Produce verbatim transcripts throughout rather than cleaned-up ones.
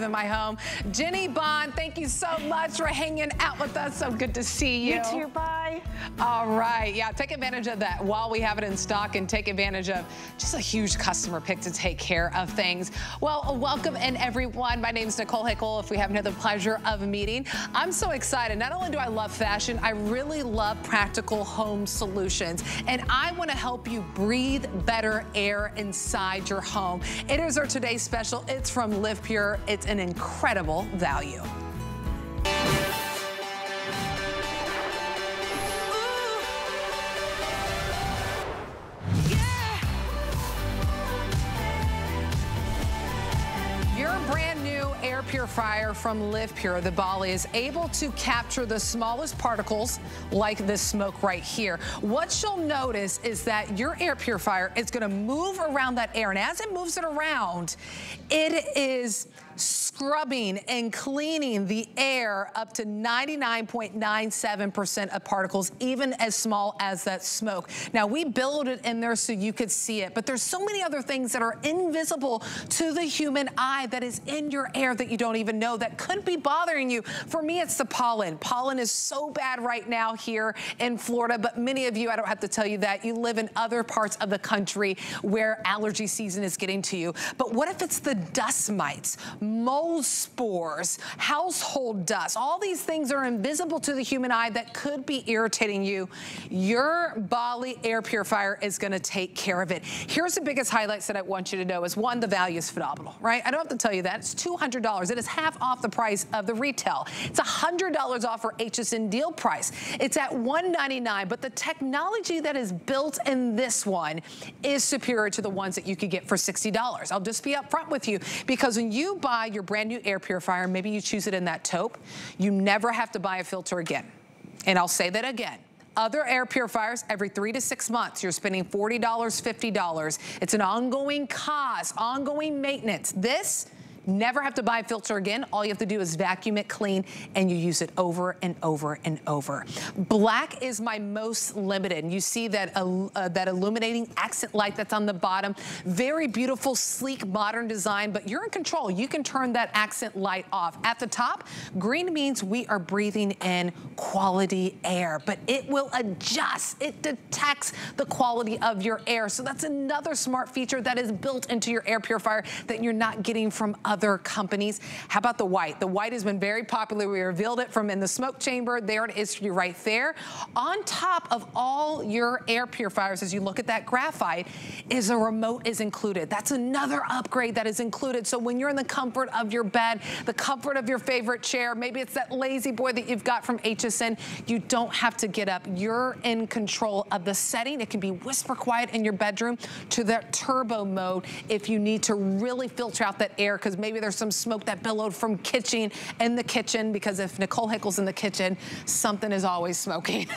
in my home. Jenny Bond, thank you so much for hanging out with us. So good to see you. You too, bye. All right, yeah, take advantage of that while we have it in stock and take advantage of just a huge customer pick to take care of things. Well, welcome in everyone. My name is Nicole Hickl, if we haven't had the pleasure of meeting. I'm so excited. Not only do I love fashion, I really love practical home solutions. And I wanna help you breathe better air inside your home. It is our today's special. It's from LivePure. It's an incredible value. Air purifier from LivePure, the Bali, is able to capture the smallest particles like this smoke right here. What you'll notice is that your air purifier is going to move around that air, and as it moves it around, it is scrubbing and cleaning the air up to ninety-nine point nine seven percent of particles, even as small as that smoke. Now, we build it in there so you could see it, but there's so many other things that are invisible to the human eye that is in your air that you don't even know that could be bothering you. For me, it's the pollen. Pollen is so bad right now here in Florida, but many of you, I don't have to tell you that, you live in other parts of the country where allergy season is getting to you. But what if it's the dust mites? Mold spores, household dust, all these things are invisible to the human eye that could be irritating you. Your Bali air purifier is gonna take care of it. Here's the biggest highlights that I want you to know is one, the value is phenomenal, right? I don't have to tell you that. It's two hundred dollars. It is half off the price of the retail. It's one hundred dollars off our H S N deal price. It's at one ninety-nine, but the technology that is built in this one is superior to the ones that you could get for sixty dollars. I'll just be upfront with you, because when you buy your brand new air purifier, maybe you choose it in that taupe, you never have to buy a filter again. And I'll say that again. Other air purifiers, every three to six months, you're spending forty dollars, fifty dollars. It's an ongoing cost, ongoing maintenance. This, never have to buy a filter again. All you have to do is vacuum it clean, and you use it over and over and over. Black is my most limited. And you see that, uh, that illuminating accent light that's on the bottom. Very beautiful, sleek, modern design, but you're in control. You can turn that accent light off. At the top, green means we are breathing in quality air, but it will adjust. It detects the quality of your air. So that's another smart feature that is built into your air purifier that you're not getting from other other companies. How about the white? The white has been very popular. We revealed it from in the smoke chamber. There it is for you right there. On top of all your air purifiers, as you look at that graphite, is a remote is included. That's another upgrade that is included. So when you're in the comfort of your bed, the comfort of your favorite chair, maybe it's that lazy boy that you've got from H S N, you don't have to get up. You're in control of the setting. It can be whisper quiet in your bedroom to that turbo mode if you need to really filter out that air, because maybe there's some smoke that billowed from kitchen in the kitchen, because if Nicole Hickl's in the kitchen, something is always smoking.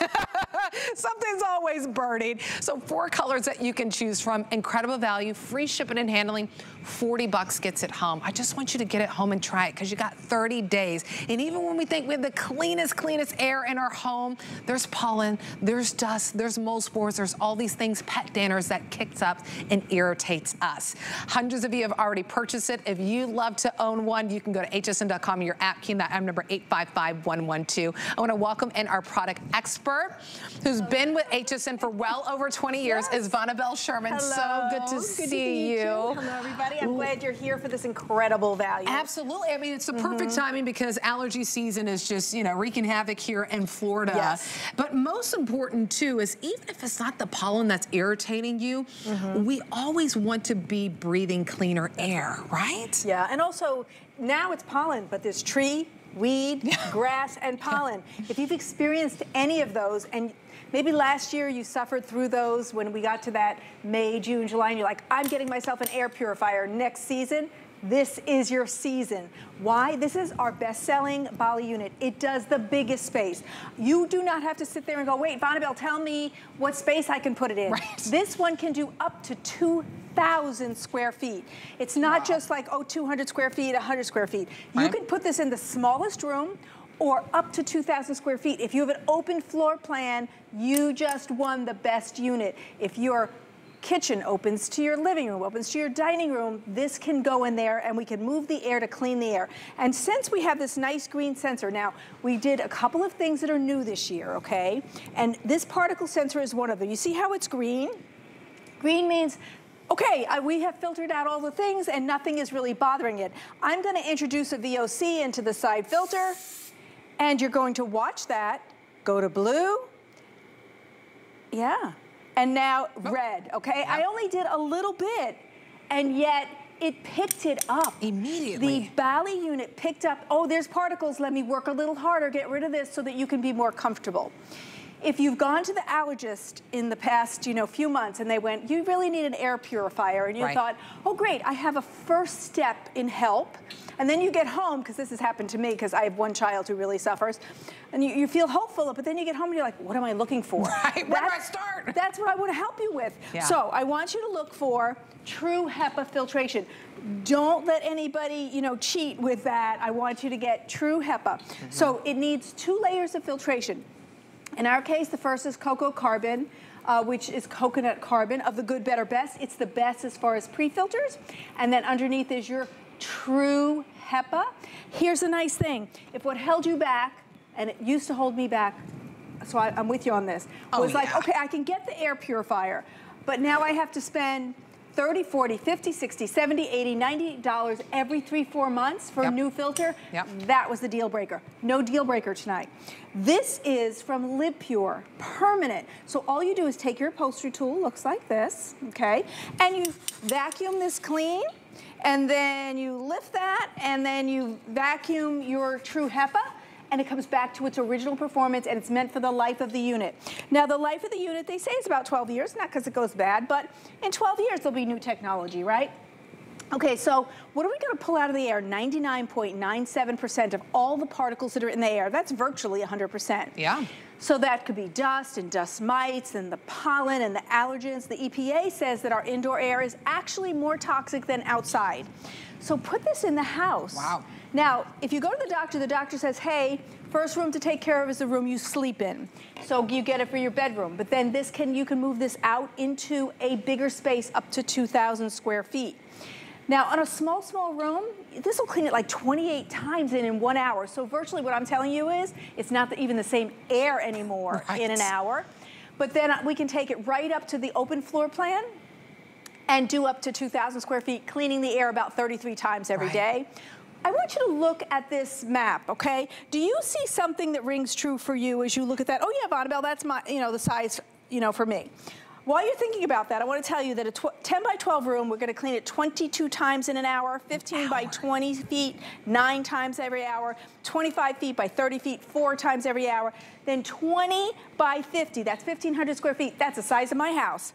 Something's always burning. So four colors that you can choose from. Incredible value, free shipping and handling, forty bucks gets it home. I just want you to get it home and try it, because you got thirty days. And even when we think we have the cleanest, cleanest air in our home, there's pollen, there's dust, there's mold spores, there's all these things, pet danners that kicks up and irritates us. Hundreds of you have already purchased it. If you love to own one, you can go to H S N dot com, your app key, and that I'm number eight five five, one one two. I wanna welcome in our product expert, who's been with H S N for well over twenty years, yes, is Vonnabelle Sherman. Hello. So good to good see to see you. you. Hello, everybody. I'm Ooh. glad you're here for this incredible value. Absolutely. I mean, it's the mm-hmm. perfect timing, because allergy season is just, you know, wreaking havoc here in Florida. Yes. But most important, too, is even if it's not the pollen that's irritating you, mm-hmm. we always want to be breathing cleaner air, right? Yeah, and also, now it's pollen, but there's tree, weed, grass, and pollen. If you've experienced any of those, and maybe last year you suffered through those when we got to that May, June, July, and you're like, I'm getting myself an air purifier next season. This is your season. Why? This is our best-selling Bali unit. It does the biggest space. You do not have to sit there and go, wait, Vonnabelle, tell me what space I can put it in. Right. This one can do up to two thousand square feet. It's not wow. just like, oh, two hundred square feet, one hundred square feet. Right. You can put this in the smallest room, or up to two thousand square feet. If you have an open floor plan, you just won the best unit. If you're kitchen, opens to your living room, opens to your dining room. This can go in there, and we can move the air to clean the air. And since we have this nice green sensor, now we did a couple of things that are new this year, okay? And this particle sensor is one of them. You see how it's green? Green means, okay, I, we have filtered out all the things and nothing is really bothering it. I'm gonna introduce a V O C into the side filter, and you're going to watch that go to blue. Yeah, and now oh. red, okay? Yep. I only did a little bit, and yet it picked it up. Immediately. The Bali unit picked up, oh, there's particles, let me work a little harder, get rid of this so that you can be more comfortable. If you've gone to the allergist in the past, you know, few months, and they went, you really need an air purifier, and you right. thought, oh great, I have a first step in help, and then you get home, because this has happened to me, because I have one child who really suffers, and you, you feel hopeful, but then you get home and you're like, what am I looking for? Right, where do I start? That's what I want to help you with. Yeah. So I want you to look for true HEPA filtration. Don't let anybody, you know, cheat with that. I want you to get true HEPA. Mm-hmm. So it needs two layers of filtration. In our case, the first is cocoa carbon, uh, which is coconut carbon of the good, better, best. It's the best as far as pre-filters. And then underneath is your true HEPA. Here's a nice thing. If what held you back, and it used to hold me back, so I, I'm with you on this, oh, was yeah. like, okay, I can get the air purifier, but now I have to spend thirty, forty, fifty, sixty, seventy, eighty, ninety dollars every three, four months for yep. a new filter. Yep. That was the deal breaker. No deal breaker tonight. This is from LivePure, permanent. So all you do is take your upholstery tool, looks like this, okay? And you vacuum this clean, and then you lift that, and then you vacuum your true HEPA, and it comes back to its original performance, and it's meant for the life of the unit. Now, the life of the unit, they say, is about twelve years, not because it goes bad, but in twelve years, there'll be new technology, right? Okay, so what are we gonna pull out of the air? ninety-nine point nine seven percent of all the particles that are in the air. That's virtually one hundred percent. Yeah. So that could be dust and dust mites and the pollen and the allergens. The E P A says that our indoor air is actually more toxic than outside. So put this in the house. Wow. Now, if you go to the doctor, the doctor says, hey, first room to take care of is the room you sleep in. So you get it for your bedroom. But then this can, you can move this out into a bigger space up to two thousand square feet. Now, on a small, small room, this will clean it like twenty-eight times in, in one hour. So virtually what I'm telling you is, it's not even the same air anymore right. in an hour. But then we can take it right up to the open floor plan and do up to two thousand square feet, cleaning the air about thirty-three times every right. day. I want you to look at this map, okay? Do you see something that rings true for you as you look at that? Oh yeah, Vonnabelle, that's my, you know, the size, you know, for me. While you're thinking about that, I want to tell you that a ten by twelve room, we're going to clean it twenty-two times in an hour, fifteen by twenty feet, nine times every hour, twenty-five feet by thirty feet, four times every hour, then twenty by fifty, that's fifteen hundred square feet, that's the size of my house,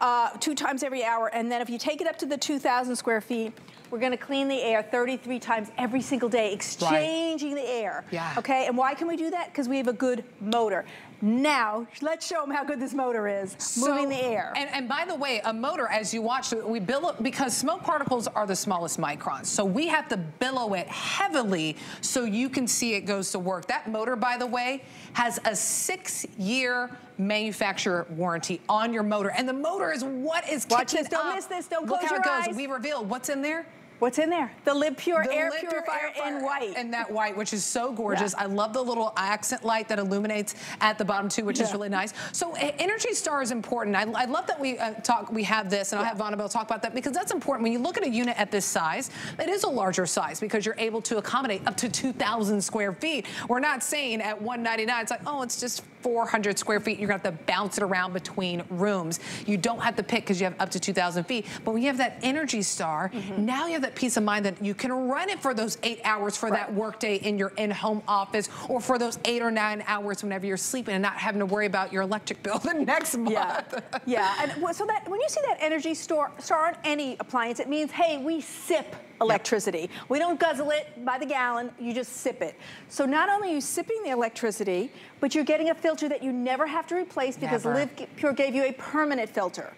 uh, two times every hour, and then if you take it up to the two thousand square feet, we're going to clean the air thirty-three times every single day, exchanging right. the air. Yeah. Okay, and why can we do that? Because we have a good motor. Now, let's show them how good this motor is, so, moving the air. And, and by the way, a motor, as you watch, we billow, because smoke particles are the smallest microns, so we have to billow it heavily so you can see it goes to work. That motor, by the way, has a six-year manufacturer warranty on your motor. And the motor is what is kicking up. Watch this, don't miss this, don't close your eyes. Look how it goes. We reveal what's in there. What's in there? The LivePure air purifier in white. And that white, which is so gorgeous. Yeah. I love the little accent light that illuminates at the bottom too, which yeah. is really nice. So Energy Star is important. I, I love that we uh, talk. We have this, and yeah. I'll have Vonnabelle talk about that, because that's important. When you look at a unit at this size, it is a larger size because you're able to accommodate up to two thousand square feet. We're not saying at one ninety-nine. It's like, oh, it's just four hundred square feet. You're gonna have to bounce it around between rooms. You don't have to pick because you have up to two thousand feet. But when you have that Energy Star, mm-hmm. now you have that peace of mind that you can run it for those eight hours for right. that workday in your in-home office, or for those eight or nine hours whenever you're sleeping, and not having to worry about your electric bill the next month. Yeah, yeah. And so that when you see that Energy Star, star on any appliance, it means, hey, we sip electricity. Yep. We don't guzzle it by the gallon, you just sip it. So not only are you sipping the electricity, but you're getting a filter that you never have to replace because LivePure gave you a permanent filter.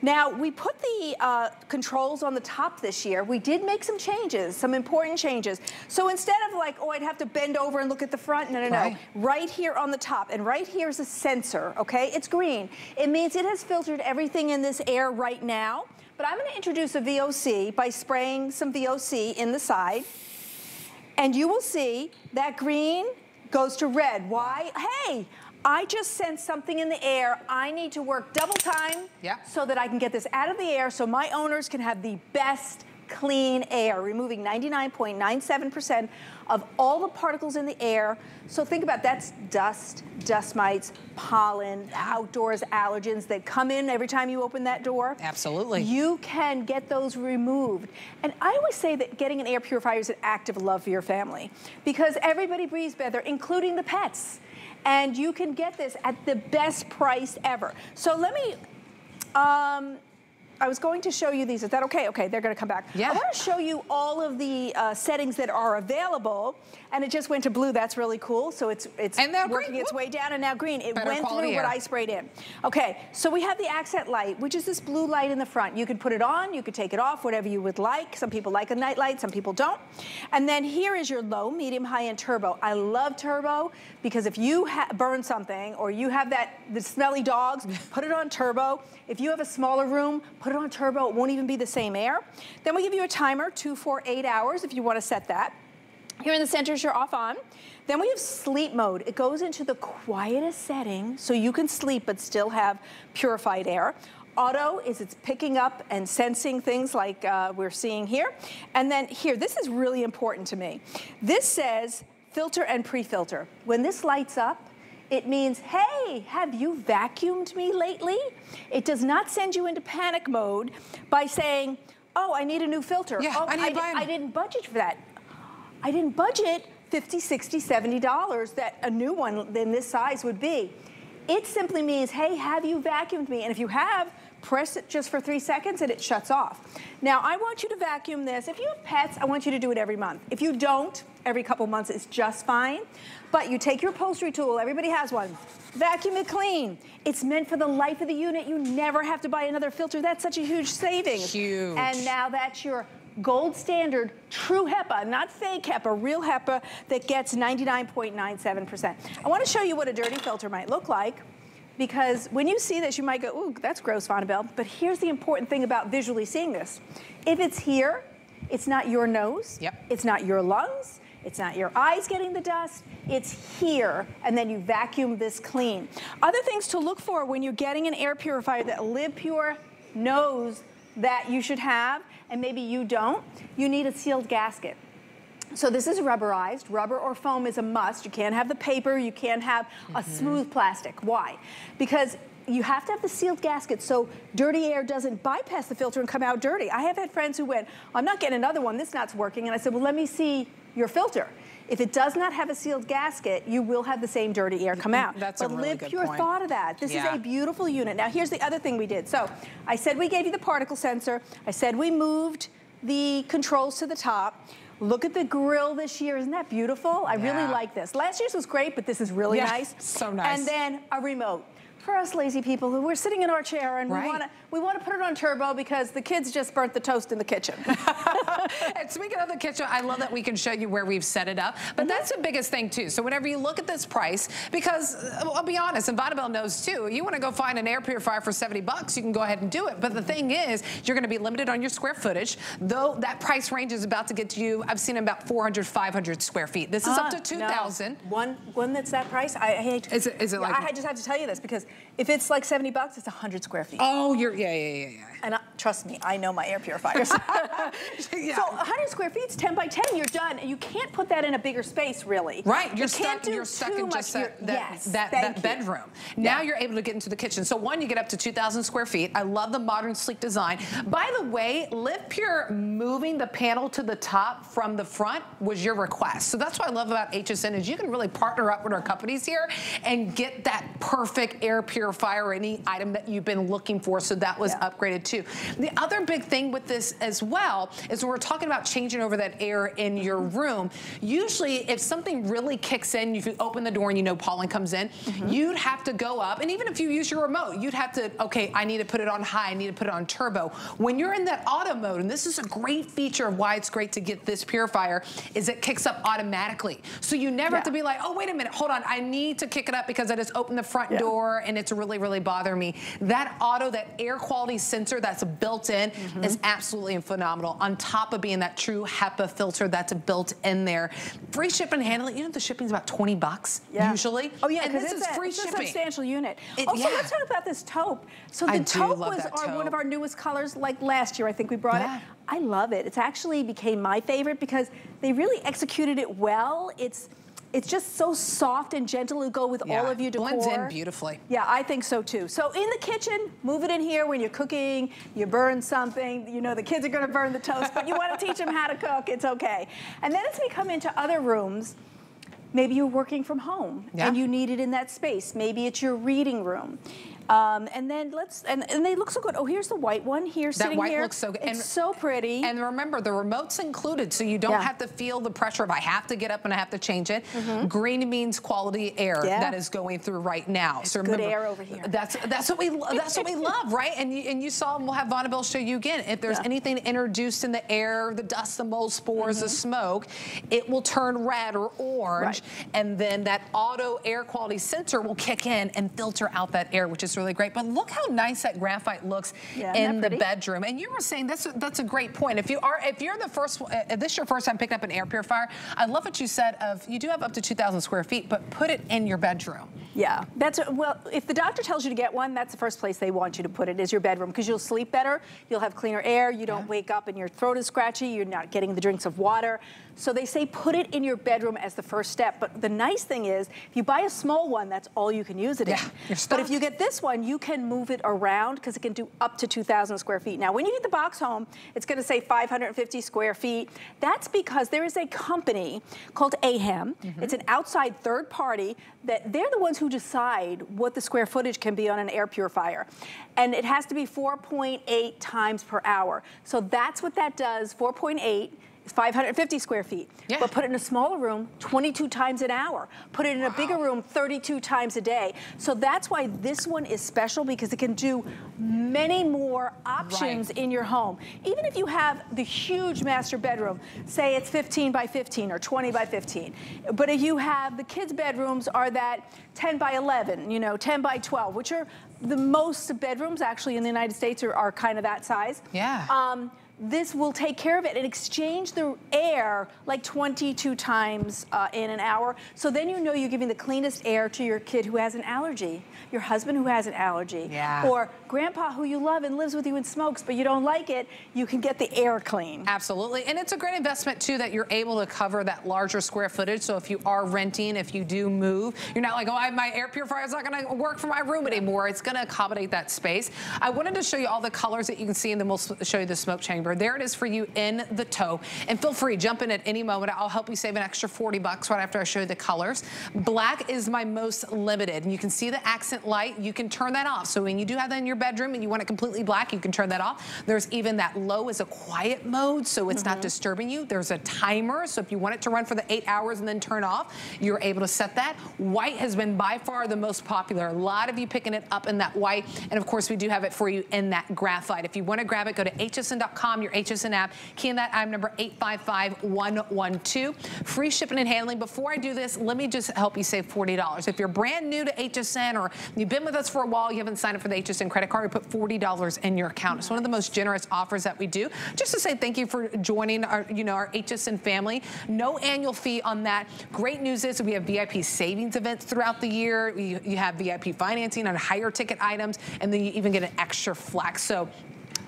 Now, we put the uh, controls on the top this year. We did make some changes, some important changes. So instead of like, oh, I'd have to bend over and look at the front, no, no, no. Right, right here on the top, and right here is a sensor, okay? It's green. It means it has filtered everything in this air right now. But I'm gonna introduce a V O C by spraying some V O C in the side. And you will see that green goes to red. Why? Hey, I just sensed something in the air. I need to work double time yep. so that I can get this out of the air so my owners can have the best clean air, removing ninety-nine point nine seven percent of all the particles in the air. So think about that's dust, dust mites, pollen, outdoors allergens that come in every time you open that door. Absolutely. You can get those removed. And I always say that getting an air purifier is an act of love for your family because everybody breathes better, including the pets. And you can get this at the best price ever. So let me, um, I was going to show you these. Is that okay? Okay, they're gonna come back. Yeah. I wanna show you all of the uh, settings that are available, and it just went to blue. That's really cool. So it's it's and now working green. Its Whoop. way down, and now green. It Better went through air. what I sprayed in. Okay, so we have the accent light, which is this blue light in the front. You could put it on, you could take it off, whatever you would like. Some people like a night light, some people don't. And then here is your low, medium, high, and turbo. I love turbo, because if you ha burn something, or you have that the smelly dogs, put it on turbo. If you have a smaller room, put Put it on turbo, it won't even be the same air. Then we give you a timer, two, four, eight hours if you want to set that. Here in the center is your off on. Then we have sleep mode. It goes into the quietest setting so you can sleep but still have purified air. Auto is it's picking up and sensing things like uh, we're seeing here. And then here, this is really important to me. This says filter and pre-filter. When this lights up, it means, hey, have you vacuumed me lately? It does not send you into panic mode by saying, oh, I need a new filter. Yeah, oh, I, need I, to buy I didn't budget for that. I didn't budget fifty, sixty, seventy dollars that a new one in this size would be. It simply means, hey, have you vacuumed me? And if you have, press it just for three seconds and it shuts off. Now, I want you to vacuum this. If you have pets, I want you to do it every month. If you don't, every couple months is just fine. But you take your upholstery tool, everybody has one, vacuum it clean. It's meant for the life of the unit. You never have to buy another filter. That's such a huge savings. Huge. And now that's your gold standard, true HEPA, not fake HEPA, real HEPA that gets ninety-nine point nine seven percent. I wanna show you what a dirty filter might look like. Because when you see this, you might go, ooh, that's gross, Vonnabelle. But here's the important thing about visually seeing this. If it's here, it's not your nose, yep. it's not your lungs, it's not your eyes getting the dust, it's here, and then you vacuum this clean. Other things to look for when you're getting an air purifier that LivePure knows that you should have, and maybe you don't, you need a sealed gasket. So this is rubberized. Rubber or foam is a must. You can't have the paper. You can't have mm-hmm. a smooth plastic. Why? Because you have to have the sealed gasket so dirty air doesn't bypass the filter and come out dirty. I have had friends who went, I'm not getting another one. This knot's working. And I said, well, let me see your filter. If it does not have a sealed gasket, you will have the same dirty air come out. That's but a really good point. LivePure thought of that. This yeah. is a beautiful unit. Now, here's the other thing we did. So I said we gave you the particle sensor. I said we moved the controls to the top. Look at the grill this year. Isn't that beautiful? I yeah. really like this. Last year's was great, but this is really yeah, nice. So nice. And then a remote. For us lazy people who we're sitting in our chair and right. we want to we want to put it on turbo because the kids just burnt the toast in the kitchen. And speaking of the kitchen, I love that we can show you where we've set it up. But mm-hmm. that's the biggest thing too. So whenever you look at this price, because I'll be honest, and Vonnabelle knows too, you want to go find an air purifier for seventy bucks, you can go ahead and do it. But the thing is, you're going to be limited on your square footage. Though that price range is about to get to you. I've seen about four hundred, five hundred square feet. This is uh, up to two thousand. No. One one that's that price. I hate. Is it, is it like? I just have to tell you this because if it's like seventy bucks, it's one hundred square feet. Oh, you're, yeah, yeah, yeah, yeah. And I, trust me, I know my air purifiers. yeah. So one hundred square feet's ten by ten, you're done. And you can't put that in a bigger space, really. Right, you're you stuck, you're stuck in just a, that, yes, that, that bedroom. You. Now yeah. you're able to get into the kitchen. So one, you get up to two thousand square feet. I love the modern, sleek design. By the way, LivePure moving the panel to the top from the front was your request. So that's what I love about H S N is you can really partner up with our companies here and get that perfect air purifier or any item that you've been looking for. So that was yeah. upgraded too. The other big thing with this as well is we're talking about changing over that air in your room. Usually if something really kicks in, if you open the door and you know pollen comes in, mm-hmm. you'd have to go up, and even if you use your remote, you'd have to, okay, I need to put it on high, I need to put it on turbo. When you're in that auto mode, and this is a great feature of why it's great to get this purifier, is it kicks up automatically. So you never yeah. have to be like, oh, wait a minute, hold on, I need to kick it up because I just opened the front yeah. door and it's really, really bothering me. That auto, that air quality sensor that's built in mm-hmm. is absolutely phenomenal, on top of being that true HEPA filter that's built in there. Free ship and handling, you know the shipping's about twenty bucks yeah. usually. Oh yeah, and this is a, free it's shipping. It's a substantial unit. It, also, yeah. let's talk about this taupe. So the I taupe was our, taupe. one of our newest colors, like last year I think we brought yeah. it. I love it. It's actually became my favorite because they really executed it well. It's It's just so soft and gentle. It'll go with yeah. all of your decor. Blends in beautifully. Yeah, I think so too. So in the kitchen, move it in here when you're cooking, you burn something, you know the kids are gonna burn the toast, but you wanna teach them how to cook, it's okay. And then as we come into other rooms, maybe you're working from home yeah. and you need it in that space. Maybe it's your reading room. Um, and then let's, and, and they look so good. Oh, here's the white one here, that sitting here. That white looks so good. It's and, so pretty. And remember, the remote's included, so you don't yeah. have to feel the pressure of I have to get up and I have to change it. Mm-hmm. Green means quality air yeah. that is going through right now. It's so remember, good air over here. That's that's what we that's what we love, right? And you, and you saw, and we'll have Vonnabelle show you again. If there's yeah. anything introduced in the air, the dust, the mold, spores, mm-hmm. the smoke, it will turn red or orange, right. and then that auto air quality sensor will kick in and filter out that air, which is really great. But look how nice that graphite looks yeah, in the bedroom. And you were saying that's a, that's a great point. If you are if you're the first, if this is your first time picking up an air purifier, I love what you said of you do have up to two thousand square feet, but put it in your bedroom. Yeah, that's a, well. If the doctor tells you to get one, that's the first place they want you to put it is your bedroom, because you'll sleep better, you'll have cleaner air, you don't yeah. wake up and your throat is scratchy, you're not getting the drinks of water. So they say put it in your bedroom as the first step. But the nice thing is, if you buy a small one, that's all you can use it in. Yeah, you're stuck. But if you get this one, you can move it around because it can do up to two thousand square feet. Now, when you get the box home, it's going to say five hundred fifty square feet. That's because there is a company called A H A M. Mm-hmm. It's an outside third party that they're the ones who decide what the square footage can be on an air purifier. And it has to be four point eight times per hour. So that's what that does, four point eight. five hundred fifty square feet, yeah. but put it in a smaller room twenty-two times an hour. Put it in wow. a bigger room thirty-two times a day. So that's why this one is special, because it can do many more options right. in your home. Even if you have the huge master bedroom, say it's fifteen by fifteen or twenty by fifteen, but if you have the kids' bedrooms are that ten by eleven, you know, ten by twelve, which are the most bedrooms actually in the United States are, are kind of that size. Yeah. Um, this will take care of it and exchange the air like twenty-two times uh, in an hour. So then you know you're giving the cleanest air to your kid who has an allergy, your husband who has an allergy, yeah. or grandpa who you love and lives with you and smokes, but you don't like it, you can get the air clean. Absolutely, and it's a great investment too that you're able to cover that larger square footage. So if you are renting, if you do move, you're not like, oh, I, my air purifier is not gonna work for my room anymore. It's gonna accommodate that space. I wanted to show you all the colors that you can see, and then we'll show you the smoke chamber. There it is for you in the taupe. And feel free, jump in at any moment. I'll help you save an extra forty bucks right after I show you the colors. Black is my most limited. And you can see the accent light. You can turn that off. So when you do have that in your bedroom and you want it completely black, you can turn that off. There's even that low is a quiet mode, so it's mm-hmm. not disturbing you. There's a timer, so if you want it to run for the eight hours and then turn off, you're able to set that. White has been by far the most popular. A lot of you picking it up in that white. And of course, we do have it for you in that graphite. If you want to grab it, go to H S N dot com. Your H S N app, key in that item number eight five five, one one two. Free shipping and handling. Before I do this, let me just help you save forty dollars. If you're brand new to H S N or you've been with us for a while, you haven't signed up for the H S N credit card, we put forty dollars in your account. It's one of the most generous offers that we do. Just to say thank you for joining our, you know, our H S N family. No annual fee on that. Great news is we have V I P savings events throughout the year. You, you have V I P financing on higher ticket items, and then you even get an extra flex. So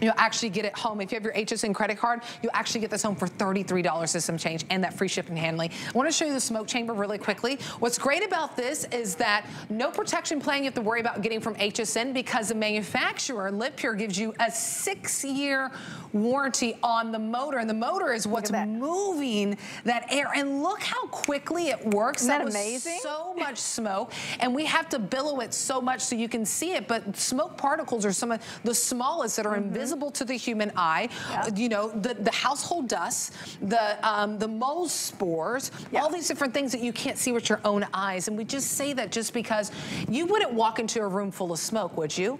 you'll actually get it home. If you have your H S N credit card, you'll actually get this home for thirty-three dollars and some change, and that free shipping and handling. I want to show you the smoke chamber really quickly. What's great about this is that no protection plan you have to worry about getting from H S N, because the manufacturer, LivePure, gives you a six-year warranty on the motor, and the motor is what's that. moving that air. And look how quickly it works. Isn't that, that was amazing? So much smoke, and we have to billow it so much so you can see it, but smoke particles are some of the smallest that are mm-hmm. invisible visible to the human eye. Yep. You know, the, the household dust, the, um, the mold spores, yep. all these different things that you can't see with your own eyes. And we just say that just because you wouldn't walk into a room full of smoke, would you?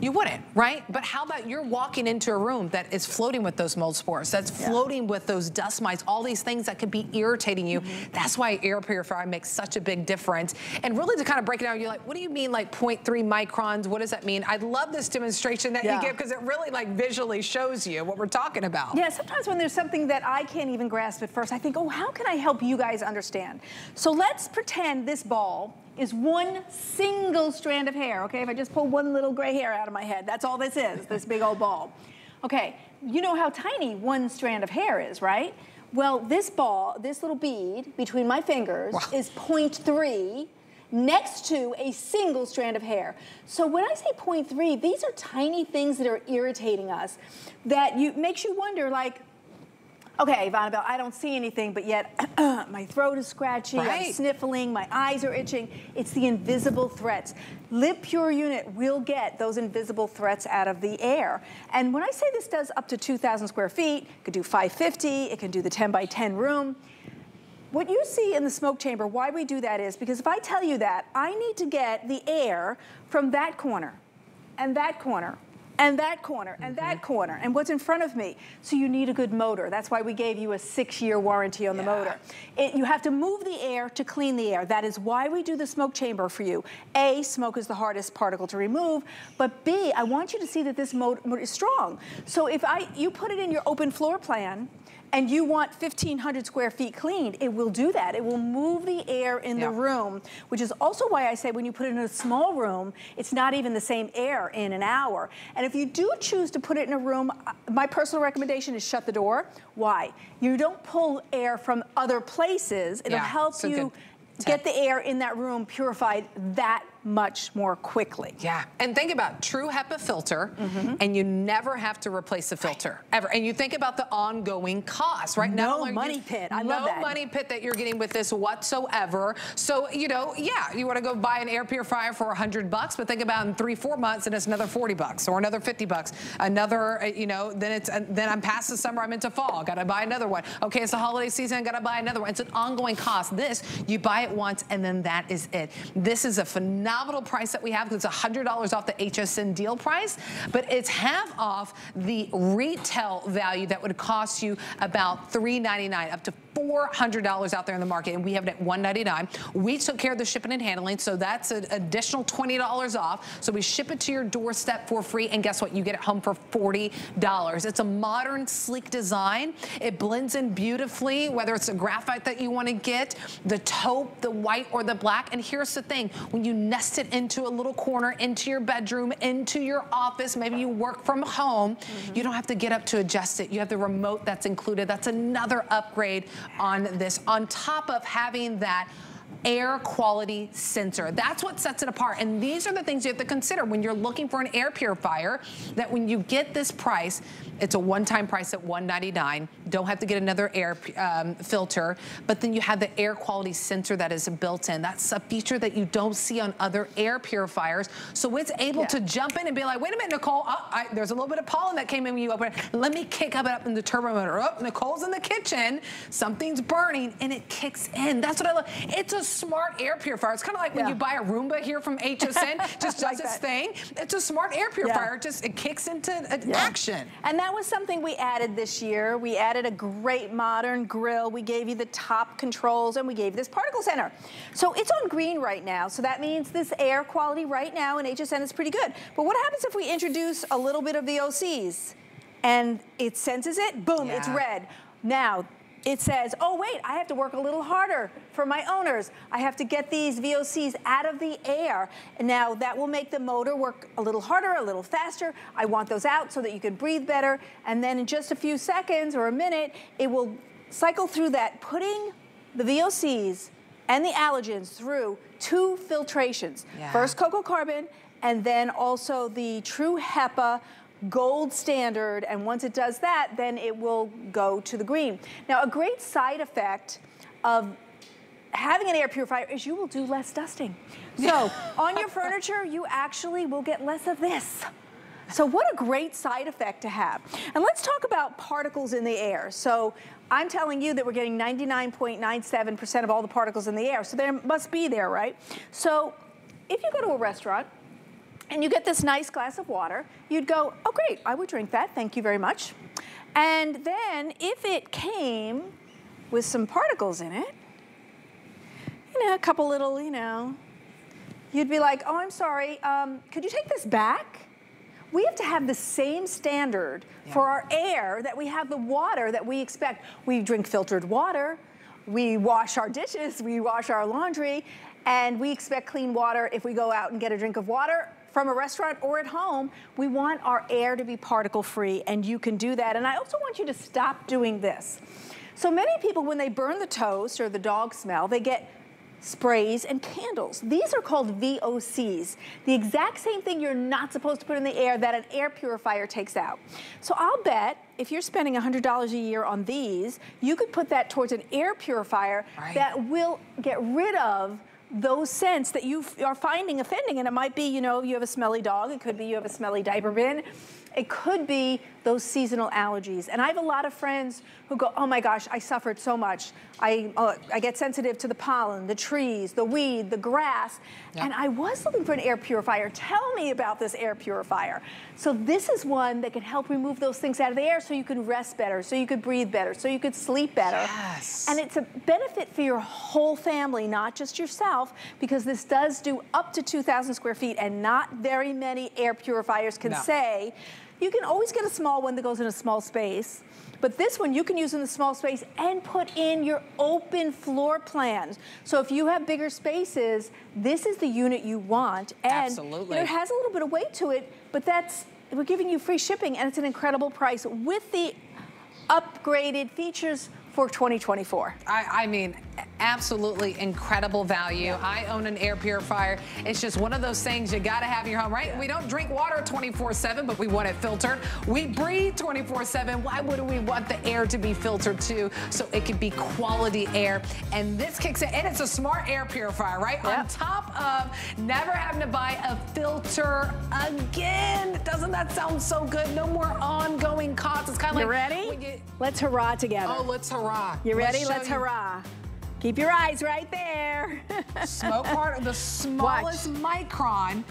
You wouldn't, right? But how about you're walking into a room that is floating with those mold spores, that's yeah. floating with those dust mites, all these things that could be irritating you. Mm-hmm. That's why air purifier makes such a big difference. And really to kind of break it down, you're like, what do you mean like zero point three microns? What does that mean? I love this demonstration that yeah. you give because it really like visually shows you what we're talking about. Yeah, sometimes when there's something that I can't even grasp at first, I think, oh, how can I help you guys understand? So let's pretend this ball is one single strand of hair, okay? If I just pull one little gray hair out of my head, that's all this is, this big old ball. Okay, you know how tiny one strand of hair is, right? Well, this ball, this little bead between my fingers wow. is zero point three next to a single strand of hair. So when I say zero point three, these are tiny things that are irritating us that you makes you wonder like, okay, Vonnabelle, I don't see anything, but yet my throat is scratchy, right. I'm sniffling, my eyes are itching. It's the invisible threats. LivePure unit will get those invisible threats out of the air. And when I say this does up to two thousand square feet, it could do five fifty, it can do the ten by ten room. What you see in the smoke chamber, why we do that is because if I tell you that, I need to get the air from that corner and that corner. And that corner, and mm-hmm. that corner, and what's in front of me. So you need a good motor. That's why we gave you a six-year warranty on yeah. the motor. It, you have to move the air to clean the air. That is why we do the smoke chamber for you. A, smoke is the hardest particle to remove, but B, I want you to see that this motor is strong. So if I, you put it in your open floor plan, and you want fifteen hundred square feet cleaned, it will do that. It will move the air in yeah. the room, which is also why I say when you put it in a small room, it's not even the same air in an hour. And if you do choose to put it in a room, my personal recommendation is shut the door. Why? You don't pull air from other places. It'll yeah, help so you get the air in that room purified that much more quickly. Yeah, and think about true HEPA filter, mm-hmm. and you never have to replace the filter, right. ever. And you think about the ongoing cost, right? No money pit, I love that. No money pit that you're getting with this whatsoever. So, you know, yeah, you wanna go buy an air purifier for a hundred bucks, but think about in three, four months, and it's another forty bucks, or another fifty bucks, another, you know, then it's then I'm past the summer, I'm into fall, gotta buy another one. Okay, it's the holiday season, gotta buy another one. It's an ongoing cost. This, you buy it once, and then that is it. This is a phenomenal nominal price that we have because it's one hundred dollars off the H S N deal price, but it's half off the retail value that would cost you about three ninety-nine, up to four hundred dollars out there in the market, and we have it at one ninety-nine. We took care of the shipping and handling, so that's an additional twenty dollars off. So we ship it to your doorstep for free, and guess what? You get it home for forty dollars. It's a modern, sleek design. It blends in beautifully, whether it's a graphite that you want to get, the taupe, the white, or the black. And here's the thing. When you nest it into a little corner, into your bedroom, into your office, maybe you work from home, mm-hmm. you don't have to get up to adjust it. You have the remote that's included. That's another upgrade on this, on top of having that air quality sensor. That's what sets it apart. And these are the things you have to consider when you're looking for an air purifier, that when you get this price, it's a one-time price at one ninety-nine. Don't have to get another air um, filter, but then you have the air quality sensor that is built in. That's a feature that you don't see on other air purifiers. So it's able yeah. to jump in and be like, wait a minute, Nicole, oh, I, there's a little bit of pollen that came in when you open it. Let me kick up it up in the turbo motor. Oh, Nicole's in the kitchen. Something's burning, and it kicks in. That's what I love. It's a smart air purifier. It's kind of like yeah. when you buy a Roomba here from H S N, just like does its thing. It's a smart air purifier. Yeah. It just it kicks into yeah. action. And that was something we added this year. We added a great modern grill. We gave you the top controls, and we gave you this particle center. So it's on green right now. So that means this air quality right now in H S N is pretty good. But what happens if we introduce a little bit of the V O Cs and it senses it? Boom, yeah. it's red. Now, it says, oh wait, I have to work a little harder for my owners. I have to get these V O Cs out of the air. And now that will make the motor work a little harder, a little faster. I want those out so that you can breathe better. And then in just a few seconds or a minute, it will cycle through that, putting the V O Cs and the allergens through two filtrations. Yeah. First cococarbon, and then also the true HEPA gold standard, and once it does that, then it will go to the green. Now, a great side effect of having an air purifier is you will do less dusting. So on your furniture, you actually will get less of this. So what a great side effect to have. And let's talk about particles in the air. So I'm telling you that we're getting ninety-nine point nine seven percent of all the particles in the air. So they must be there, right? So if you go to a restaurant and you get this nice glass of water, you'd go, oh great, I would drink that, thank you very much. And then if it came with some particles in it, you know, a couple little, you know, you'd be like, oh, I'm sorry, um, could you take this back? We have to have the same standard yeah. for our air that we have the water that we expect. We drink filtered water, we wash our dishes, we wash our laundry, and we expect clean water if we go out and get a drink of water from a restaurant or at home. We want our air to be particle free, and you can do that. And I also want you to stop doing this. So many people, when they burn the toast or the dog smell, they get sprays and candles. These are called V O Cs. The exact same thing you're not supposed to put in the air that an air purifier takes out. So I'll bet if you're spending one hundred dollars a year on these, you could put that towards an air purifier right. that will get rid of those scents that you are finding offending. And it might be, you know, you have a smelly dog. It could be you have a smelly diaper bin. It could be those seasonal allergies. And I have a lot of friends who go, oh my gosh, I suffered so much. I, uh, I get sensitive to the pollen, the trees, the weed, the grass. Yep. And I was looking for an air purifier. Tell me about this air purifier. So this is one that can help remove those things out of the air so you can rest better, so you could breathe better, so you could sleep better. Yes. And it's a benefit for your whole family, not just yourself, because this does do up to two thousand square feet, and not very many air purifiers can no. say. You can always get a small one that goes in a small space, but this one you can use in the small space and put in your open floor plans. So if you have bigger spaces, this is the unit you want. And absolutely. You know, it has a little bit of weight to it, but that's, we're giving you free shipping, and it's an incredible price with the upgraded features for twenty twenty-four. I, I mean, absolutely incredible value. Yeah. I own an air purifier. It's just one of those things you gotta have in your home, right? Yeah. We don't drink water twenty-four seven, but we want it filtered. We breathe twenty-four seven. Why wouldn't we want the air to be filtered too? So it could be quality air. And this kicks in, and it's a smart air purifier, right? Yep. On top of never having to buy a filter again. Doesn't that sound so good? No more ongoing costs. It's kind of like, you ready? You, let's hurrah together. Oh, let's hurrah. You ready? Let's, let's you. hurrah. Keep your eyes right there. Smoke part of the smallest Watch. micron,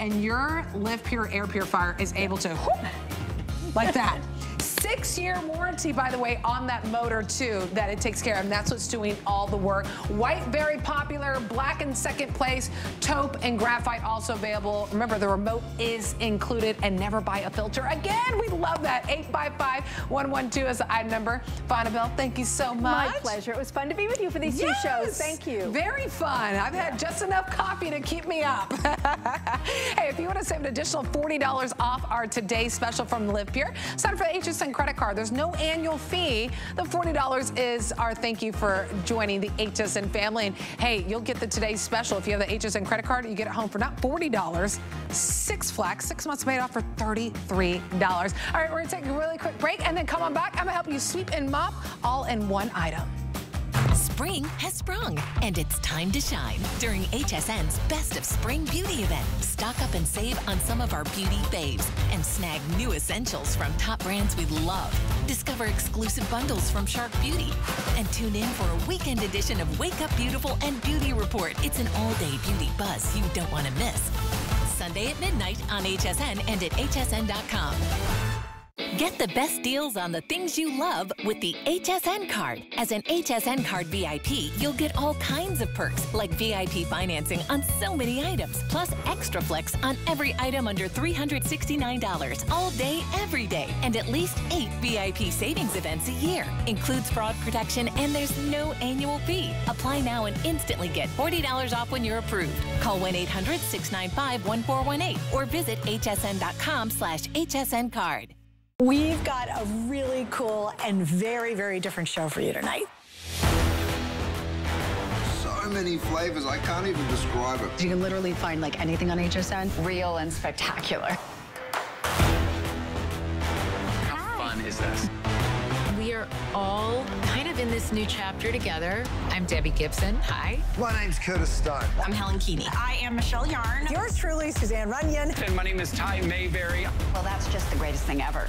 and your LivePure air purifier is able to, whoop, like that. Six-year warranty, by the way, on that motor, too, that it takes care of. And that's what's doing all the work. White, very popular. Black in second place. Taupe and graphite also available. Remember, the remote is included, and never buy a filter again. We love that. eight five five, one one two is the item number. Vonnabelle, thank you so much. My pleasure. It was fun to be with you for these yes, two shows. Thank you. Very fun. I've yeah. had just enough coffee to keep me up. Hey, if you want to save an additional forty dollars off our today's special from LivePure, sign up for the H S N credit card. There's no annual fee. The forty dollars is our thank you for joining the H S N family. And hey, you'll get the today's special. If you have the H S N credit card, you get it home for not forty dollars, six flax, six months paid off for thirty-three dollars. All right, we're going to take a really quick break and then come on back. I'm going to help you sweep and mop all in one item. Spring has sprung, and it's time to shine during H S N's Best of Spring Beauty event. Stock up and save on some of our beauty faves and snag new essentials from top brands we love. Discover exclusive bundles from Shark Beauty and tune in for a weekend edition of Wake Up Beautiful and Beauty Report. It's an all-day beauty buzz you don't want to miss. Sunday at midnight on H S N and at H S N dot com. Get the best deals on the things you love with the H S N card. As an H S N card V I P, you'll get all kinds of perks, like V I P financing on so many items, plus extra flex on every item under three hundred sixty-nine dollars all day, every day, and at least eight V I P savings events a year. Includes fraud protection, and there's no annual fee. Apply now and instantly get forty dollars off when you're approved. Call one eight hundred, six nine five, one four one eight or visit H S N dot com slash H S N card. We've got a really cool and very, very different show for you tonight. So many flavors, I can't even describe it. You can literally find like anything on H S N, real and spectacular. How Hi. fun is this? We are we're all kind of in this new chapter together. I'm Debbie Gibson. Hi. My name's Curtis Stone. I'm Helen Keeney. I am Michelle Yarn. Yours truly, Suzanne Runyon. And my name is Ty Mayberry. Well, that's just the greatest thing ever.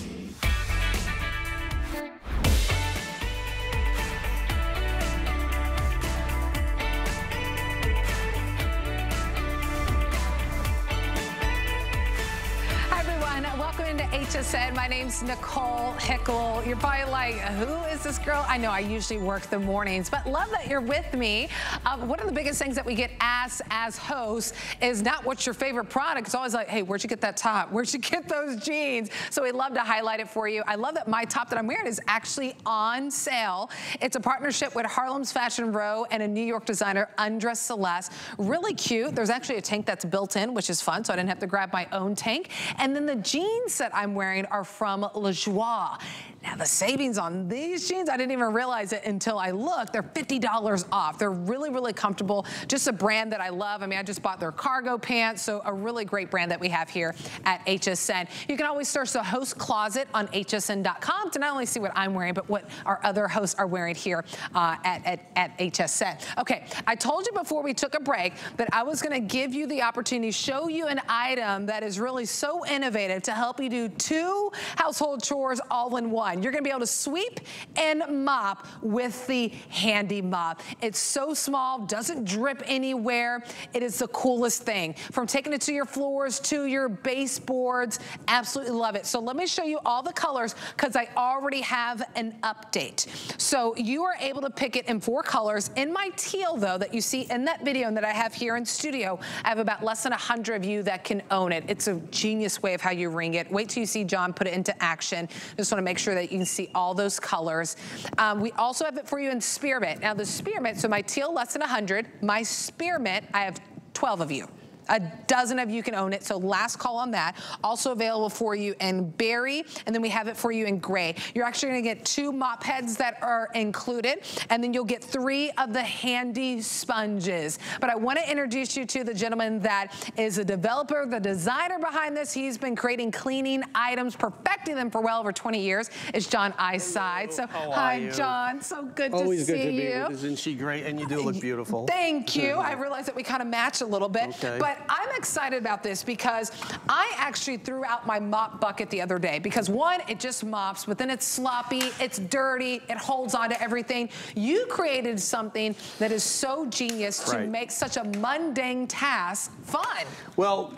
H S N. My name's Nicole Hickl. You're probably like, who is this girl? I know I usually work the mornings, but love that you're with me. Um, one of the biggest things that we get asked as hosts is not what's your favorite product. It's always like, hey, where'd you get that top? Where'd you get those jeans? So we love to highlight it for you. I love that my top that I'm wearing is actually on sale. It's a partnership with Harlem's Fashion Row and a New York designer, Undress Celeste. Really cute. There's actually a tank that's built in, which is fun, so I didn't have to grab my own tank. And then the jeans that I'm wearing are from Le Joie. Now the savings on these jeans, I didn't even realize it until I looked. They're fifty dollars off. They're really, really comfortable. Just a brand that I love. I mean, I just bought their cargo pants, so a really great brand that we have here at H S N. You can always search the host closet on H S N dot com to not only see what I'm wearing, but what our other hosts are wearing here uh, at, at, at H S N. Okay, I told you before we took a break that I was gonna give you the opportunity, show you an item that is really so innovative to help you do two household chores all in one. You're gonna be able to sweep and mop with the handy mop. It's so small, doesn't drip anywhere. It is the coolest thing. From taking it to your floors, to your baseboards, absolutely love it. So let me show you all the colors because I already have an update. So you are able to pick it in four colors. In my teal though, that you see in that video and that I have here in studio, I have about less than one hundred of you that can own it. It's a genius way of how you ring it. Wait till you see John put it into action. Just want to make sure that you can see all those colors. Um, we also have it for you in spearmint. Now the spearmint, so my teal less than one hundred, my spearmint, I have twelve of you. A dozen of you can own it, so last call on that. Also available for you in berry, and then we have it for you in gray. You're actually gonna get two mop heads that are included, and then you'll get three of the handy sponges. But I wanna introduce you to the gentleman that is the developer, the designer behind this. He's been creating cleaning items, perfecting them for well over twenty years. It's John Iside. So, hi, John. So good to see you. Isn't she great? And you do look beautiful. Thank you. I realize that we kind of match a little bit. Okay. But I'm excited about this because I actually threw out my mop bucket the other day because one, it just mops, but then it's sloppy, it's dirty, it holds on to everything. You created something that is so genius to right. make such a mundane task fun. Well,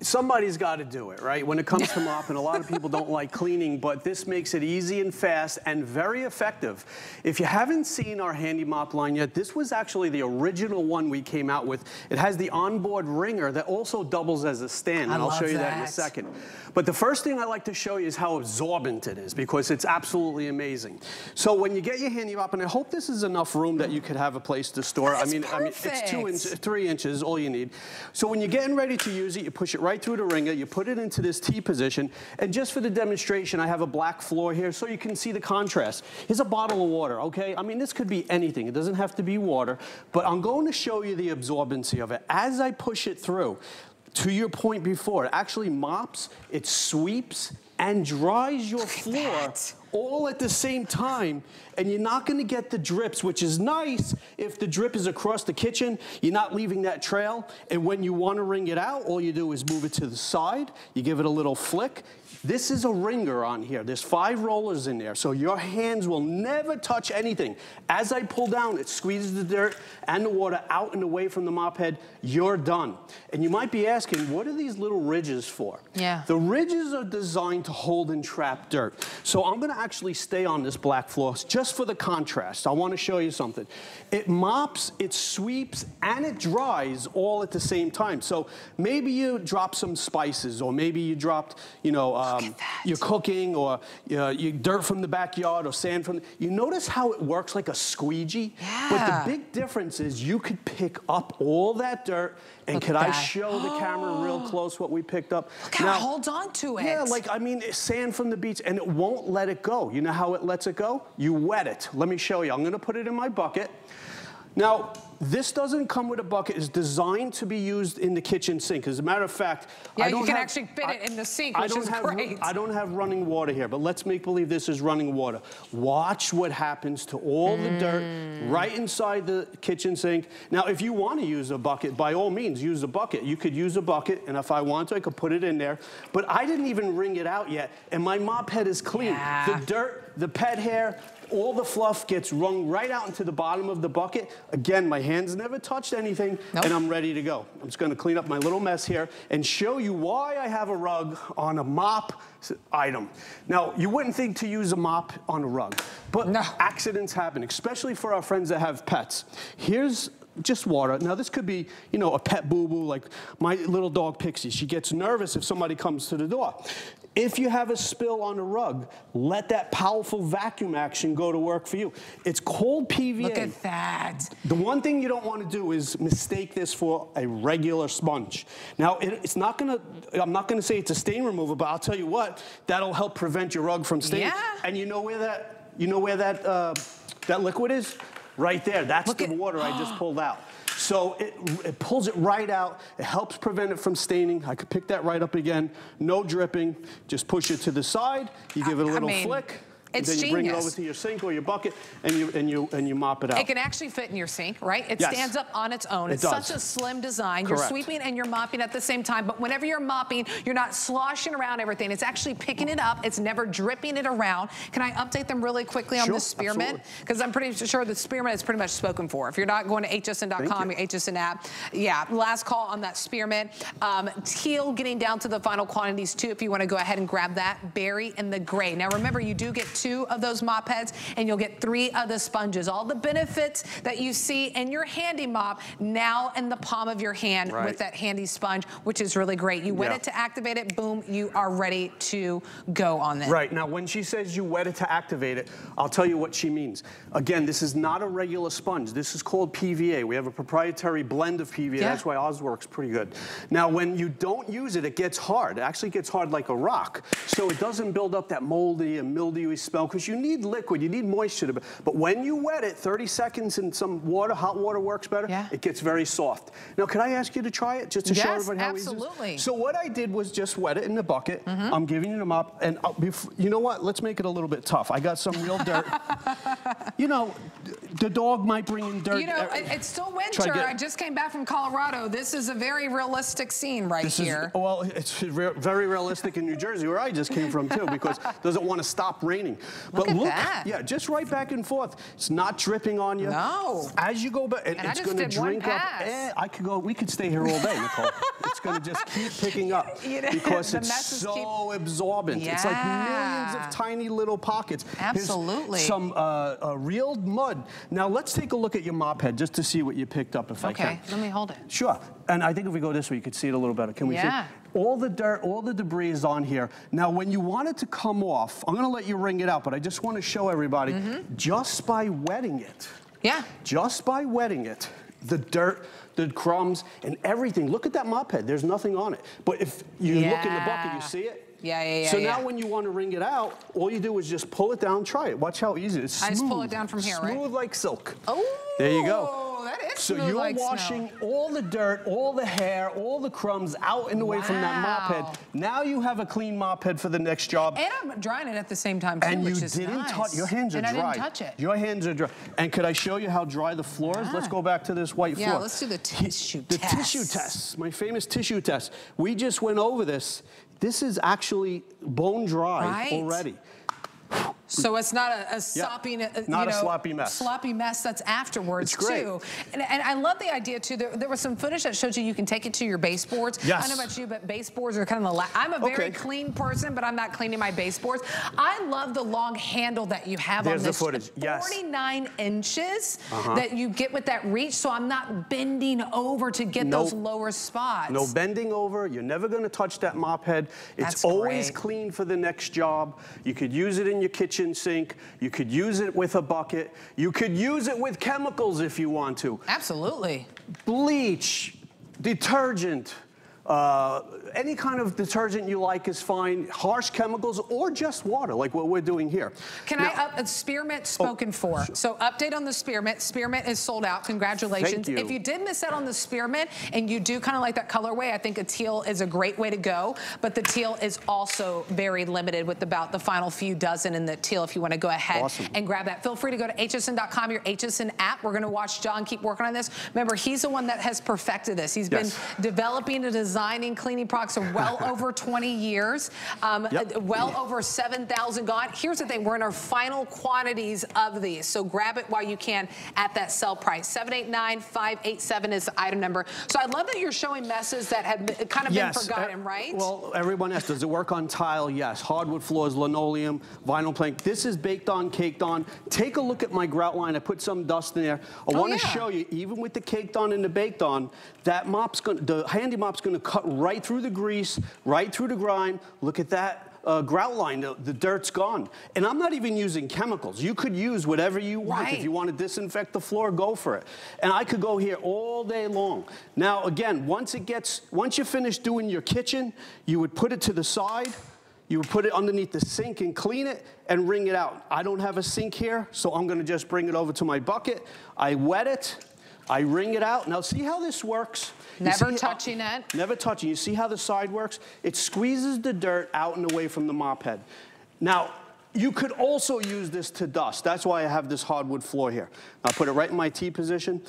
somebody's got to do it, right? When it comes to mopping, a lot of people don't like cleaning, but this makes it easy and fast and very effective. If you haven't seen our handy mop line yet, this was actually the original one we came out with. It has the onboard ringer that also doubles as a stand, and I'll show you that. that in a second. But the first thing I like to show you is how absorbent it is, because it's absolutely amazing. So when you get your handy mop, and I hope this is enough room that you could have a place to store. That's I mean, perfect. I mean, it's two inches, three inches, all you need. So when you're getting ready to use it, you push it right through the ringer, you put it into this T position, and just for the demonstration, I have a black floor here so you can see the contrast. Here's a bottle of water, okay? I mean, this could be anything. It doesn't have to be water, but I'm going to show you the absorbency of it. As I push it through, to your point before, it actually mops, it sweeps, and dries your floor all at the same time, and you're not gonna get the drips, which is nice if the drip is across the kitchen, you're not leaving that trail, and when you wanna wring it out, all you do is move it to the side, you give it a little flick. This is a wringer on here. There's five rollers in there, so your hands will never touch anything. As I pull down, it squeezes the dirt and the water out and away from the mop head, you're done. And you might be asking, what are these little ridges for? Yeah. The ridges are designed to hold and trap dirt. So I'm gonna actually stay on this black floor just for the contrast. I wanna show you something. It mops, it sweeps, and it dries all at the same time. So maybe you dropped some spices, or maybe you dropped, you know, um, you're cooking, or you know, you dirt from the backyard, or sand from the, you notice how it works like a squeegee? Yeah. But the big difference is you could pick up all that dirt, and Look could I show the camera real close what we picked up? Look how now, it holds on to it. Yeah, like, I mean, sand from the beach, and it won't let it go. You know how it lets it go? You wet it. Let me show you. I'm gonna put it in my bucket. Now, This doesn't come with a bucket. It's designed to be used in the kitchen sink. As a matter of fact, yeah, I don't you can have, actually fit I, it in the sink, which I don't is have, great. I don't have running water here, but let's make believe this is running water. Watch what happens to all mm. the dirt right inside the kitchen sink. Now, if you want to use a bucket, by all means, use a bucket. You could use a bucket, and if I want to, I could put it in there. But I didn't even wring it out yet, and my mop head is clean. Yeah. The dirt, the pet hair, all the fluff gets wrung right out into the bottom of the bucket. Again, my hands never touched anything, nope. and I'm ready to go. I'm just gonna clean up my little mess here and show you why I have a rug on a mop item. Now, you wouldn't think to use a mop on a rug, but no. accidents happen, especially for our friends that have pets. Here's just water. Now, this could be, you know, a pet boo-boo, like my little dog Pixie. She gets nervous if somebody comes to the door. If you have a spill on a rug, let that powerful vacuum action go to work for you. It's called P V A. Look at that. The one thing you don't want to do is mistake this for a regular sponge. Now, it, it's not gonna, I'm not gonna say it's a stain remover, but I'll tell you what, that'll help prevent your rug from staining. Yeah. And you know where that, you know where that, uh, that liquid is? Right there. That's Look the at, water I just pulled out. So it, it pulls it right out. It helps prevent it from staining. I could pick that right up again. No dripping. Just push it to the side. You give I, it a little I mean, flick. It's and then you genius. Bring it over to your sink or your bucket, and you and you and you mop it out. It can actually fit in your sink, right? It yes. stands up on its own. It it's does. Such a slim design. Correct. You're sweeping and you're mopping at the same time. But whenever you're mopping, you're not sloshing around everything. It's actually picking it up. It's never dripping it around. Can I update them really quickly on sure, the spearmint? Because I'm pretty sure the spearmint is pretty much spoken for. If you're not going to H S N dot com, you. your H S N app. Yeah, last call on that spearmint. Um, teal getting down to the final quantities too. If you want to go ahead and grab that berry and the gray. Now remember, you do get two two of those mop heads, and you'll get three of the sponges. All the benefits that you see in your handy mop, now in the palm of your hand right. with that handy sponge, which is really great. You wet yeah. it to activate it, boom, you are ready to go on this. Right, now when she says you wet it to activate it, I'll tell you what she means. Again, this is not a regular sponge. This is called P V A. We have a proprietary blend of P V A. Yeah. That's why ours works pretty good. Now, when you don't use it, it gets hard. It actually gets hard like a rock. So it doesn't build up that moldy and mildewy smell, because you need liquid, you need moisture. To, but when you wet it, thirty seconds in some water, hot water works better, yeah. it gets very soft. Now, could I ask you to try it just to yes, show everyone how absolutely. easy it is? So what I did was just wet it in the bucket. Mm-hmm. I'm giving it a mop, and I'll be, you know what? Let's make it a little bit tough. I got some real dirt. You know, the dog might bring in dirt. You know, it's still winter. Get, I just came back from Colorado. This is a very realistic scene right this here. Is, well, it's re very realistic in New Jersey, where I just came from, too, because it doesn't want to stop raining. Look but at look, that. yeah, just right back and forth. It's not dripping on you. No. As you go back, and it's going to drink up. Eh, I could go. We could stay here all day, Nicole. It's going to just keep picking up you know, because it's so keep... absorbent. Yeah. It's like millions of tiny little pockets. Absolutely. Here's some uh, uh, real mud. Now let's take a look at your mop head just to see what you picked up, if okay, I can. Okay, let me hold it. Sure. And I think if we go this way, you could see it a little better. Can we yeah. see? All the dirt, all the debris is on here. Now, when you want it to come off, I'm gonna let you wring it out, but I just wanna show everybody, mm-hmm. just by wetting it, yeah. just by wetting it, the dirt, the crumbs, and everything. Look at that mop head, there's nothing on it. But if you yeah. look in the bucket, you see it? Yeah, yeah, yeah. So yeah. now when you want to wring it out, all you do is just pull it down, try it. Watch how easy it is. I just pull it down from here, smooth right? Smooth like silk. Oh! There you go. So you're like washing snow. all the dirt, all the hair, all the crumbs out and away wow. from that mop head. Now you have a clean mop head for the next job. And I'm drying it at the same time too, and which you is didn't nice. touch. Your hands are and dry. And I didn't touch it. Your hands are dry. And could I show you how dry the floor is? Yeah. Let's go back to this white yeah, floor. Yeah, let's do the tissue the test. The tissue test, my famous tissue test. We just went over this. This is actually bone dry right? already. So it's not a, a sopping, yep. not you know, a sloppy mess. Sloppy mess that's afterwards it's great. too. And, and I love the idea too. There, there was some footage that showed you you can take it to your baseboards. Yes. I don't know about you, but baseboards are kind of the. La I'm a very okay. clean person, but I'm not cleaning my baseboards. I love the long handle that you have There's on this. There's the footage. Yes. forty-nine inches uh-huh. that you get with that reach, so I'm not bending over to get no, those lower spots. No bending over. You're never going to touch that mop head. It's that's always great. clean for the next job. You could use it in your kitchen sink. You could use it with a bucket. You could use it with chemicals if you want to. Absolutely. Bleach, detergent, Uh, any kind of detergent you like is fine, harsh chemicals or just water, like what we're doing here. Can now, I up uh, spearmint spoken oh, for? Sure. So update on the spearmint. Spearmint is sold out. Congratulations. Thank you. If you did miss out on the spearmint and you do kind of like that colorway, I think a teal is a great way to go. But the teal is also very limited with about the final few dozen in the teal if you want to go ahead awesome. and grab that. Feel free to go to H S N dot com, your H S N app. We're going to watch John keep working on this. Remember, he's the one that has perfected this. He's yes. been developing a design Designing cleaning products are well over twenty years, um, yep. well over seven thousand gone. Here's the thing, we're in our final quantities of these, so grab it while you can at that sell price. seven eight nine five eight seven is the item number. So I love that you're showing messes that have been, kind of yes. been forgotten, right? Well, everyone asks, does it work on tile? Yes. Hardwood floors, linoleum, vinyl plank. This is baked on, caked on. Take a look at my grout line. I put some dust in there. I oh, want to yeah. show you, even with the caked on and the baked on, that mop's gonna, the handy mop's going to cut right through the grease, right through the grime. Look at that uh, grout line, the, the dirt's gone. And I'm not even using chemicals. You could use whatever you want. Right. If you want to disinfect the floor, go for it. And I could go here all day long. Now again, once it gets, once you finish doing your kitchen, you would put it to the side, you would put it underneath the sink and clean it and wring it out. I don't have a sink here, so I'm gonna just bring it over to my bucket. I wet it, I wring it out. Now see how this works? Never touching how, it. Never touching. You see how the side works? It squeezes the dirt out and away from the mop head. Now, you could also use this to dust. That's why I have this hardwood floor here. I'll put it right in my T position.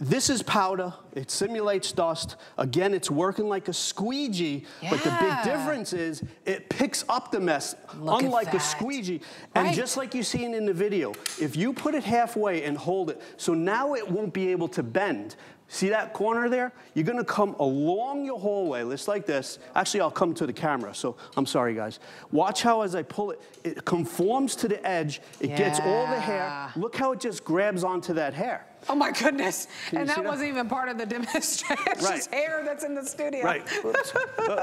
This is powder. It simulates dust. Again, it's working like a squeegee, yeah. but the big difference is it picks up the mess, Look unlike a squeegee. Right. And just like you've seen in the video, if you put it halfway and hold it, so now it won't be able to bend. See that corner there? You're gonna come along your hallway, just like this. Actually, I'll come to the camera, so I'm sorry, guys. Watch how as I pull it, it conforms to the edge. It yeah. gets all the hair. Look how it just grabs onto that hair. Oh my goodness. And that, that wasn't even part of the demonstration. It's right. just hair that's in the studio. Right. Oops.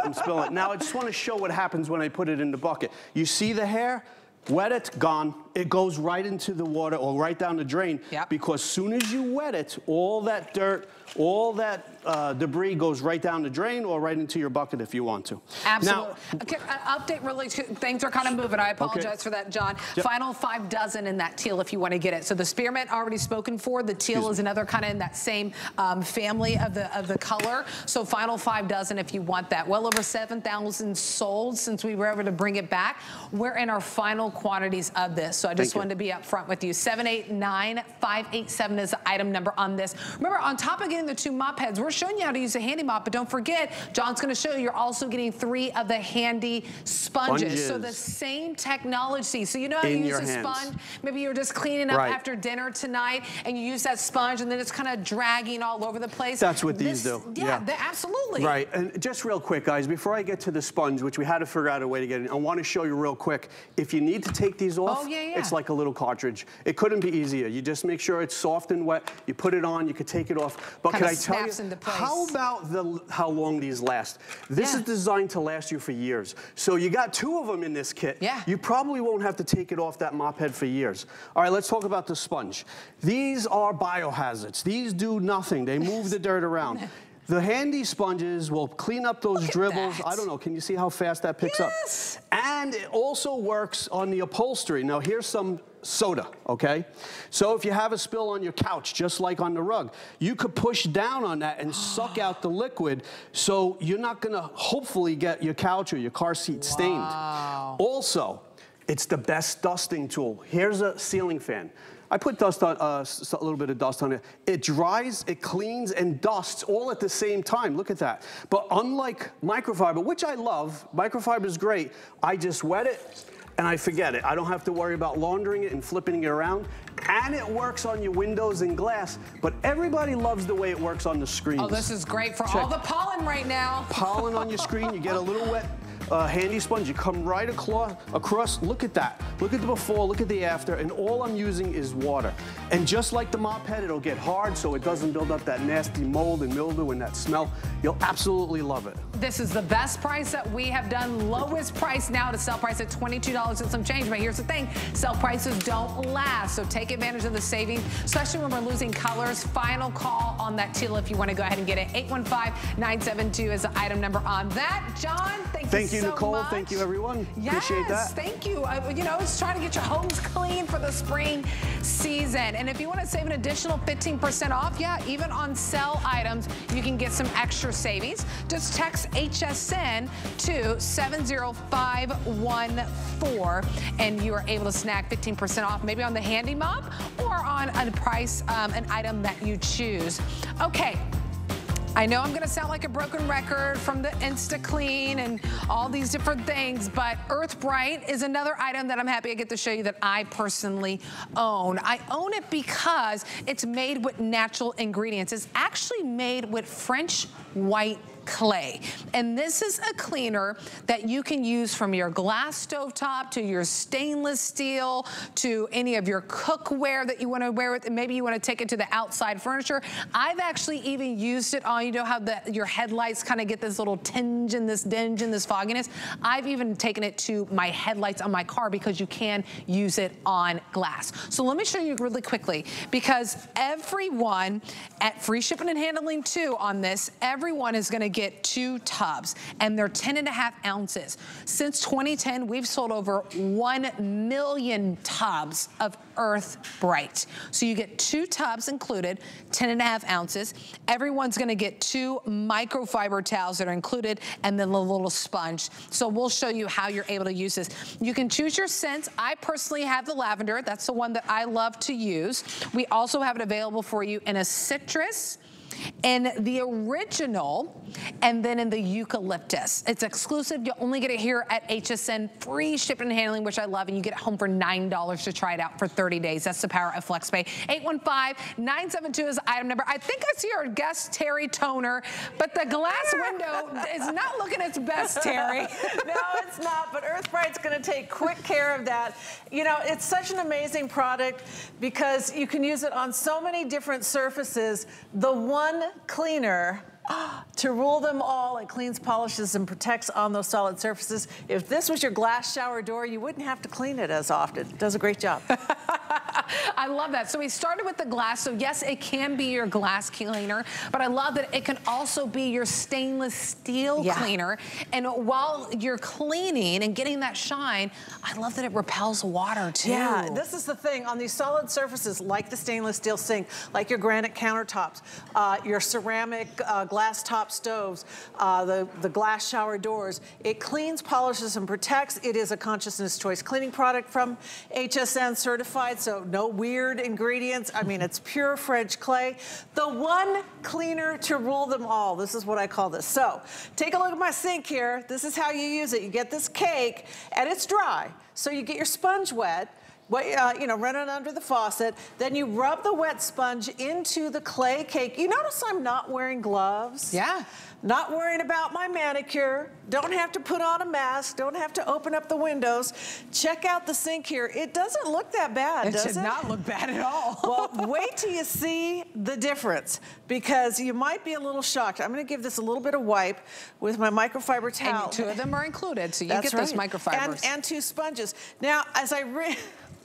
I'm spilling it. Now I just wanna show what happens when I put it in the bucket. You see the hair? Wet it, gone. It goes right into the water or right down the drain yep. because soon as you wet it, all that dirt, all that uh, debris goes right down the drain or right into your bucket if you want to. Absolutely. Now, okay, uh, update really, things are kind of moving. I apologize okay. for that, John. Yep. Final five dozen in that teal if you want to get it. So the spearmint already spoken for. The teal Excuse is me. another kind of in that same um, family of the, of the color. So final five dozen if you want that. Well over seven thousand sold since we were able to bring it back. We're in our final quantities of this. So I just Thank wanted you. to be up front with you. seven eight nine five eight seven is the item number on this. Remember, on top of getting the two mop heads, we're showing you how to use a handy mop, but don't forget, John's going to show you, you're also getting three of the handy sponges. sponges. So the same technology. So you know how to use a hands. sponge. Maybe you're just cleaning up right. after dinner tonight, and you use that sponge, and then it's kind of dragging all over the place. That's what this, these do. Yeah, yeah. absolutely. Right. And just real quick, guys, before I get to the sponge, which we had to figure out a way to get in, I want to show you real quick. If you need to take these off, oh, yeah, yeah. it's like a little cartridge. It couldn't be easier. You just make sure it's soft and wet. You put it on. You could take it off. But kind can I tell you, how about the how long these last? This yeah. is designed to last you for years. So you got two of them in this kit. Yeah. You probably won't have to take it off that mop head for years. All right, let's talk about the sponge. These are biohazards. These do nothing. They move the dirt around. The handy sponges will clean up those dribbles. That. I don't know, can you see how fast that picks yes. up? And it also works on the upholstery. Now here's some soda, okay? So if you have a spill on your couch, just like on the rug, you could push down on that and suck out the liquid, so you're not gonna hopefully get your couch or your car seat stained. Wow. Also, it's the best dusting tool. Here's a ceiling fan. I put dust on, uh, a little bit of dust on it. It dries, it cleans, and dusts all at the same time. Look at that. But unlike microfiber, which I love, microfiber is great. I just wet it and I forget it. I don't have to worry about laundering it and flipping it around. And it works on your windows and glass, but everybody loves the way it works on the screen. Oh, this is great for Check. all the pollen right now. Pollen on your screen, you get a little wet. Uh, handy sponge, you come right across, look at that. Look at the before, look at the after, and all I'm using is water. And just like the mop head, it'll get hard so it doesn't build up that nasty mold and mildew and that smell. You'll absolutely love it. This is the best price that we have done. Lowest price now to sell price at twenty-two dollars and some change. But here's the thing, sell prices don't last. So take advantage of the savings, especially when we're losing colors. Final call on that teal if you want to go ahead and get it. eight one five, nine seven two is the item number on that. John, thank you so much. Thank you, Nicole. Thank you, everyone. Yes, appreciate that. Thank you. Uh, you know, it's trying to get your homes clean for the spring season. And if you want to save an additional fifteen percent off, yeah, even on sell items, you can get some extra savings. Just text H S N to seven zero five one four and you are able to snag fifteen percent off, maybe on the handy mop or on a price, um, an item that you choose. Okay. I know I'm gonna sound like a broken record from the InstaClean and all these different things, but EarthBright is another item that I'm happy I get to show you that I personally own. I own it because it's made with natural ingredients. It's actually made with French white clay. And this is a cleaner that you can use from your glass stovetop to your stainless steel to any of your cookware that you want to wear with, and maybe you want to take it to the outside furniture. I've actually even used it on, you know how the, your headlights kind of get this little tinge and this dinge and this fogginess. I've even taken it to my headlights on my car because you can use it on glass. So let me show you really quickly, because everyone at free shipping and handling too on this, everyone is going to get get two tubs and they're ten and a half ounces. Since twenty ten, we've sold over one million tubs of EarthBright. So you get two tubs included, ten and a half ounces. Everyone's gonna get two microfiber towels that are included and then a little sponge. So we'll show you how you're able to use this. You can choose your scents. I personally have the lavender. That's the one that I love to use. We also have it available for you in a citrus, in the original, and then in the eucalyptus. It's exclusive. You'll only get it here at H S N, free shipping and handling, which I love, and you get it home for nine dollars to try it out for thirty days. That's the power of FlexPay. eight one five, nine seven two is item number. I think I see our guest, Terry Toner, but the glass window is not looking its best, Terry. No, it's not, but EarthBright's gonna take quick care of that. You know, it's such an amazing product because you can use it on so many different surfaces. The one One cleaner to rule them all. It cleans, polishes, and protects on those solid surfaces. If this was your glass shower door, you wouldn't have to clean it as often. It does a great job. I love that. So we started with the glass. So yes, it can be your glass cleaner, but I love that it can also be your stainless steel yeah. cleaner. And while you're cleaning and getting that shine, I love that it repels water too. Yeah, this is the thing. On these solid surfaces, like the stainless steel sink, like your granite countertops, uh, your ceramic uh, glass top stoves, uh, the, the glass shower doors, it cleans, polishes, and protects. It is a consciousness choice cleaning product from H S N certified, so no weird ingredients. I mean, it's pure French clay. The one cleaner to rule them all. This is what I call this. So take a look at my sink here. This is how you use it. You get this cake and it's dry. So you get your sponge wet. What, uh, you know, run it under the faucet, then you rub the wet sponge into the clay cake. You notice I'm not wearing gloves. Yeah. Not worrying about my manicure. Don't have to put on a mask. Don't have to open up the windows. Check out the sink here. It doesn't look that bad, it does it? It should not look bad at all. Well, wait till you see the difference, because you might be a little shocked. I'm going to give this a little bit of wipe with my microfiber towel. And two of them are included, so you That's get right. those microfibers. And, and two sponges. Now, as I... Re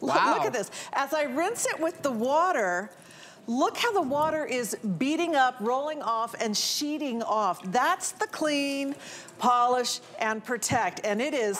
Wow. Look at this. As I rinse it with the water, look how the water is beating up, rolling off, and sheeting off. That's the clean, polish, and protect. And it is...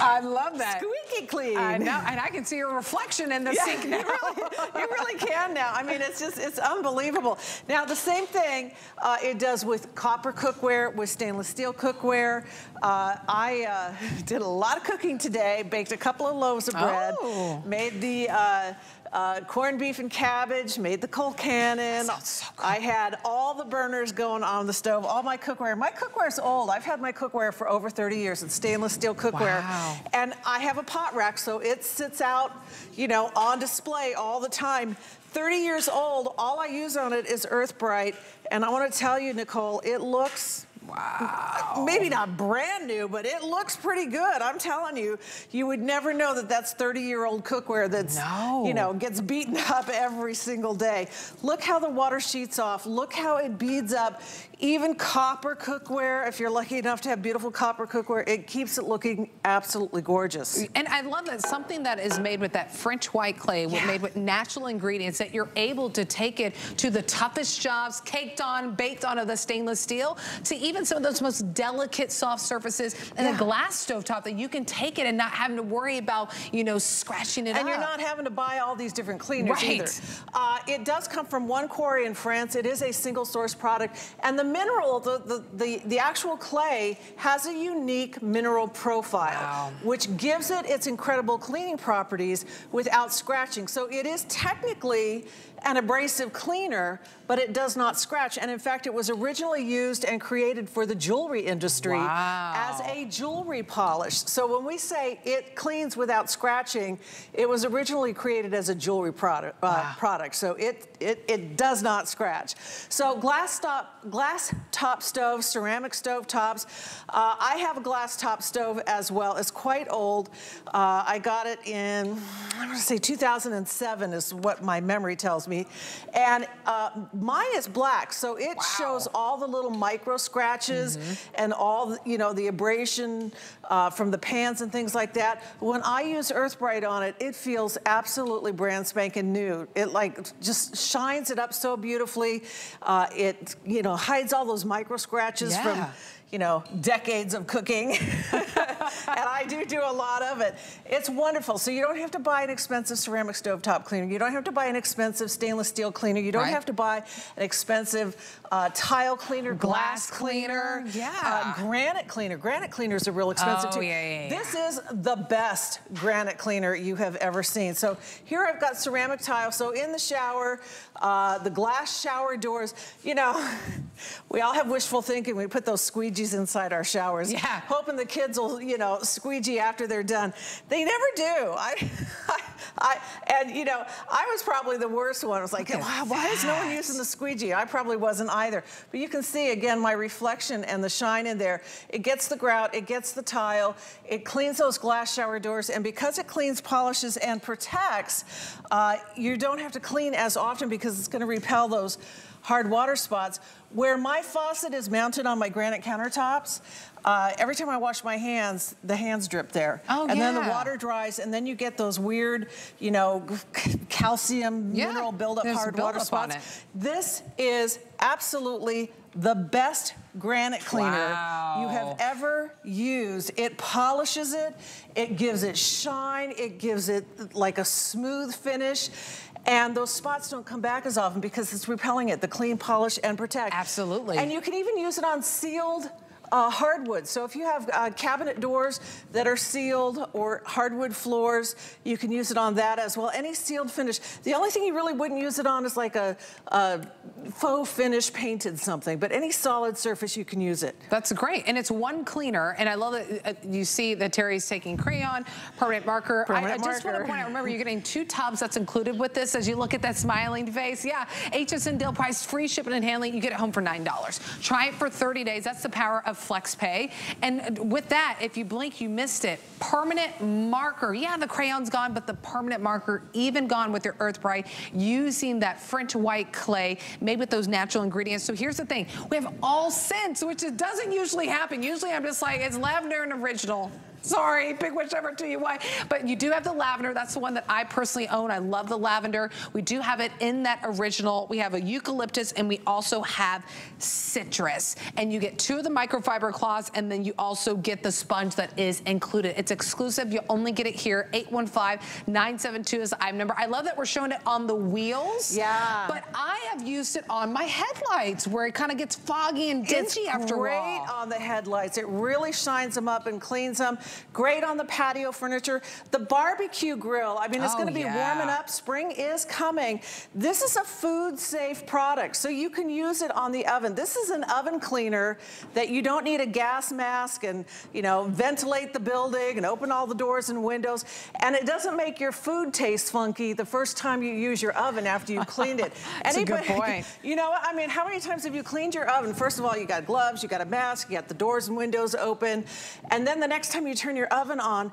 I love that. Squeaky clean. I know, and I can see your reflection in the yeah, sink now. You really, you really can now. I mean, it's just, it's unbelievable. Now, the same thing uh, it does with copper cookware, with stainless steel cookware. Uh, I uh, did a lot of cooking today, baked a couple of loaves of bread, oh. made the... Uh, Uh, corned beef and cabbage, made the cold cannon. So cool. I had all the burners going on the stove, all my cookware. My cookware's old. I've had my cookware for over thirty years. It's stainless steel cookware. Wow. And I have a pot rack, so it sits out, you know, on display all the time. thirty years old, all I use on it is EarthBright. And I want to tell you, Nicole, it looks Wow. Maybe not brand new, but it looks pretty good. I'm telling you, you would never know that that's thirty-year-old cookware that's, no. you know, gets beaten up every single day. Look how the water sheets off. Look how it beads up. Even copper cookware, if you're lucky enough to have beautiful copper cookware, it keeps it looking absolutely gorgeous. And I love that something that is made with that French white clay, yeah. made with natural ingredients, that you're able to take it to the toughest jobs, caked on, baked on of the stainless steel, to even some of those most delicate soft surfaces, and yeah. a glass stovetop that you can take it and not having to worry about, you know, scratching it and up. And you're not having to buy all these different cleaners right. either. Uh, it does come from one quarry in France. It is a single source product. And the mineral, the, the, the, the actual clay has a unique mineral profile, wow. which gives it its incredible cleaning properties without scratching. So it is technically an abrasive cleaner, but it does not scratch. And in fact, it was originally used and created for the jewelry industry wow. as a jewelry polish. So when we say it cleans without scratching, it was originally created as a jewelry product. Uh, wow. product. So it, it, it does not scratch. So glass top, glass top stoves, ceramic stove tops. Uh, I have a glass top stove as well. It's quite old. Uh, I got it in, I'm gonna say two thousand seven is what my memory tells me. me and uh, mine is black, so it wow. shows all the little micro scratches mm-hmm. and all the, you know, the abrasion uh, from the pans and things like that. When I use EarthBright on it, it feels absolutely brand spanking new. It like just shines it up so beautifully. Uh, it, you know, hides all those micro scratches yeah. from, you know, decades of cooking. And I do do a lot of it. It's wonderful. So you don't have to buy an expensive ceramic stovetop cleaner. You don't have to buy an expensive stainless steel cleaner. You don't right. have to buy an expensive uh, tile cleaner, glass, glass cleaner, cleaner. Yeah. Uh, granite cleaner. Granite cleaners are real expensive oh, too. Yeah, yeah, yeah. This is the best granite cleaner you have ever seen. So here I've got ceramic tile. So in the shower, uh, the glass shower doors, you know, we all have wishful thinking. We put those squeegees inside our showers, yeah. hoping the kids will, you know, squeegee after they're done. They never do. I, I, I and you know, I was probably the worst one. I was like, wow, why is no one using the squeegee? I probably wasn't either. But you can see again my reflection and the shine in there. It gets the grout, it gets the tile, it cleans those glass shower doors, and because it cleans, polishes, and protects, uh, you don't have to clean as often because it's going to repel those hard water spots. Where my faucet is mounted on my granite countertops, uh, every time I wash my hands, the hands drip there. Oh, and yeah. then the water dries, and then you get those weird, you know, calcium yeah. mineral buildup, hard build water spots. This is absolutely the best granite cleaner wow. you have ever used. It polishes it, it gives it shine, it gives it like a smooth finish, and those spots don't come back as often because it's repelling it, the clean, polish, and protect. Absolutely. And you can even use it on sealed uh, hardwood. So if you have uh, cabinet doors that are sealed or hardwood floors, you can use it on that as well. Any sealed finish. The only thing you really wouldn't use it on is like a, a faux finish painted something, but any solid surface you can use it. That's great. And it's one cleaner, and I love that uh, you see that Terry's taking crayon, permanent marker. Permanent I, I just marker. want to point out, remember you're getting two tubs that's included with this as you look at that smiling face. Yeah, H S N deal price, free shipping and handling. You get it home for nine dollars. Try it for thirty days. That's the power of flex pay. And with that, if you blink, you missed it. Permanent marker. Yeah, the crayon's gone, but the permanent marker even gone with your EarthBright, using that French white clay made with those natural ingredients. So here's the thing. We have all scents, which it doesn't usually happen. Usually I'm just like, it's lavender and original. Sorry, pick whichever two you want. But you do have the lavender. That's the one that I personally own. I love the lavender. We do have it in that original. We have a eucalyptus, and we also have citrus. And you get two of the microfiber cloths, and then you also get the sponge that is included. It's exclusive. You only get it here. eight one five, nine seven two is the I M number. I love that we're showing it on the wheels. Yeah. But I have used it on my headlights, where it kind of gets foggy and dingy after a while. It's great on the headlights. It really shines them up and cleans them. Great on the patio furniture. The barbecue grill, I mean, it's oh, gonna be yeah. warming up. Spring is coming. This is a food safe product, so you can use it on the oven. This is an oven cleaner that you don't need a gas mask and, you know, ventilate the building and open all the doors and windows. And it doesn't make your food taste funky the first time you use your oven after you cleaned it. That's Anybody, a good point. You know, I mean, how many times have you cleaned your oven? First of all, you got gloves, you got a mask, you got the doors and windows open. And then the next time you turn your oven on,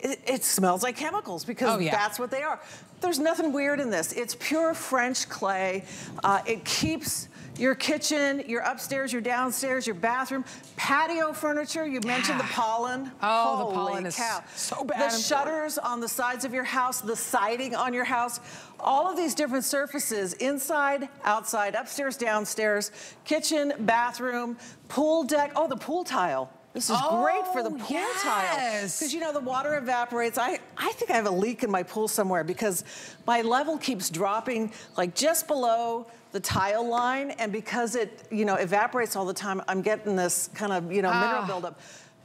it, it smells like chemicals because oh, yeah. that's what they are. There's nothing weird in this. It's pure French clay. Uh, it keeps your kitchen, your upstairs, your downstairs, your bathroom, patio furniture. You mentioned yeah. the pollen. Oh, Holy the pollen is cow. so bad. The shutters on the sides of your house, the siding on your house, all of these different surfaces, inside, outside, upstairs, downstairs, kitchen, bathroom, pool deck. Oh, the pool tile. This is oh, great for the pool yes. tile. Because you know, the water evaporates. I, I think I have a leak in my pool somewhere because my level keeps dropping like just below the tile line. And because it, you know, evaporates all the time, I'm getting this kind of, you know, ah. mineral buildup.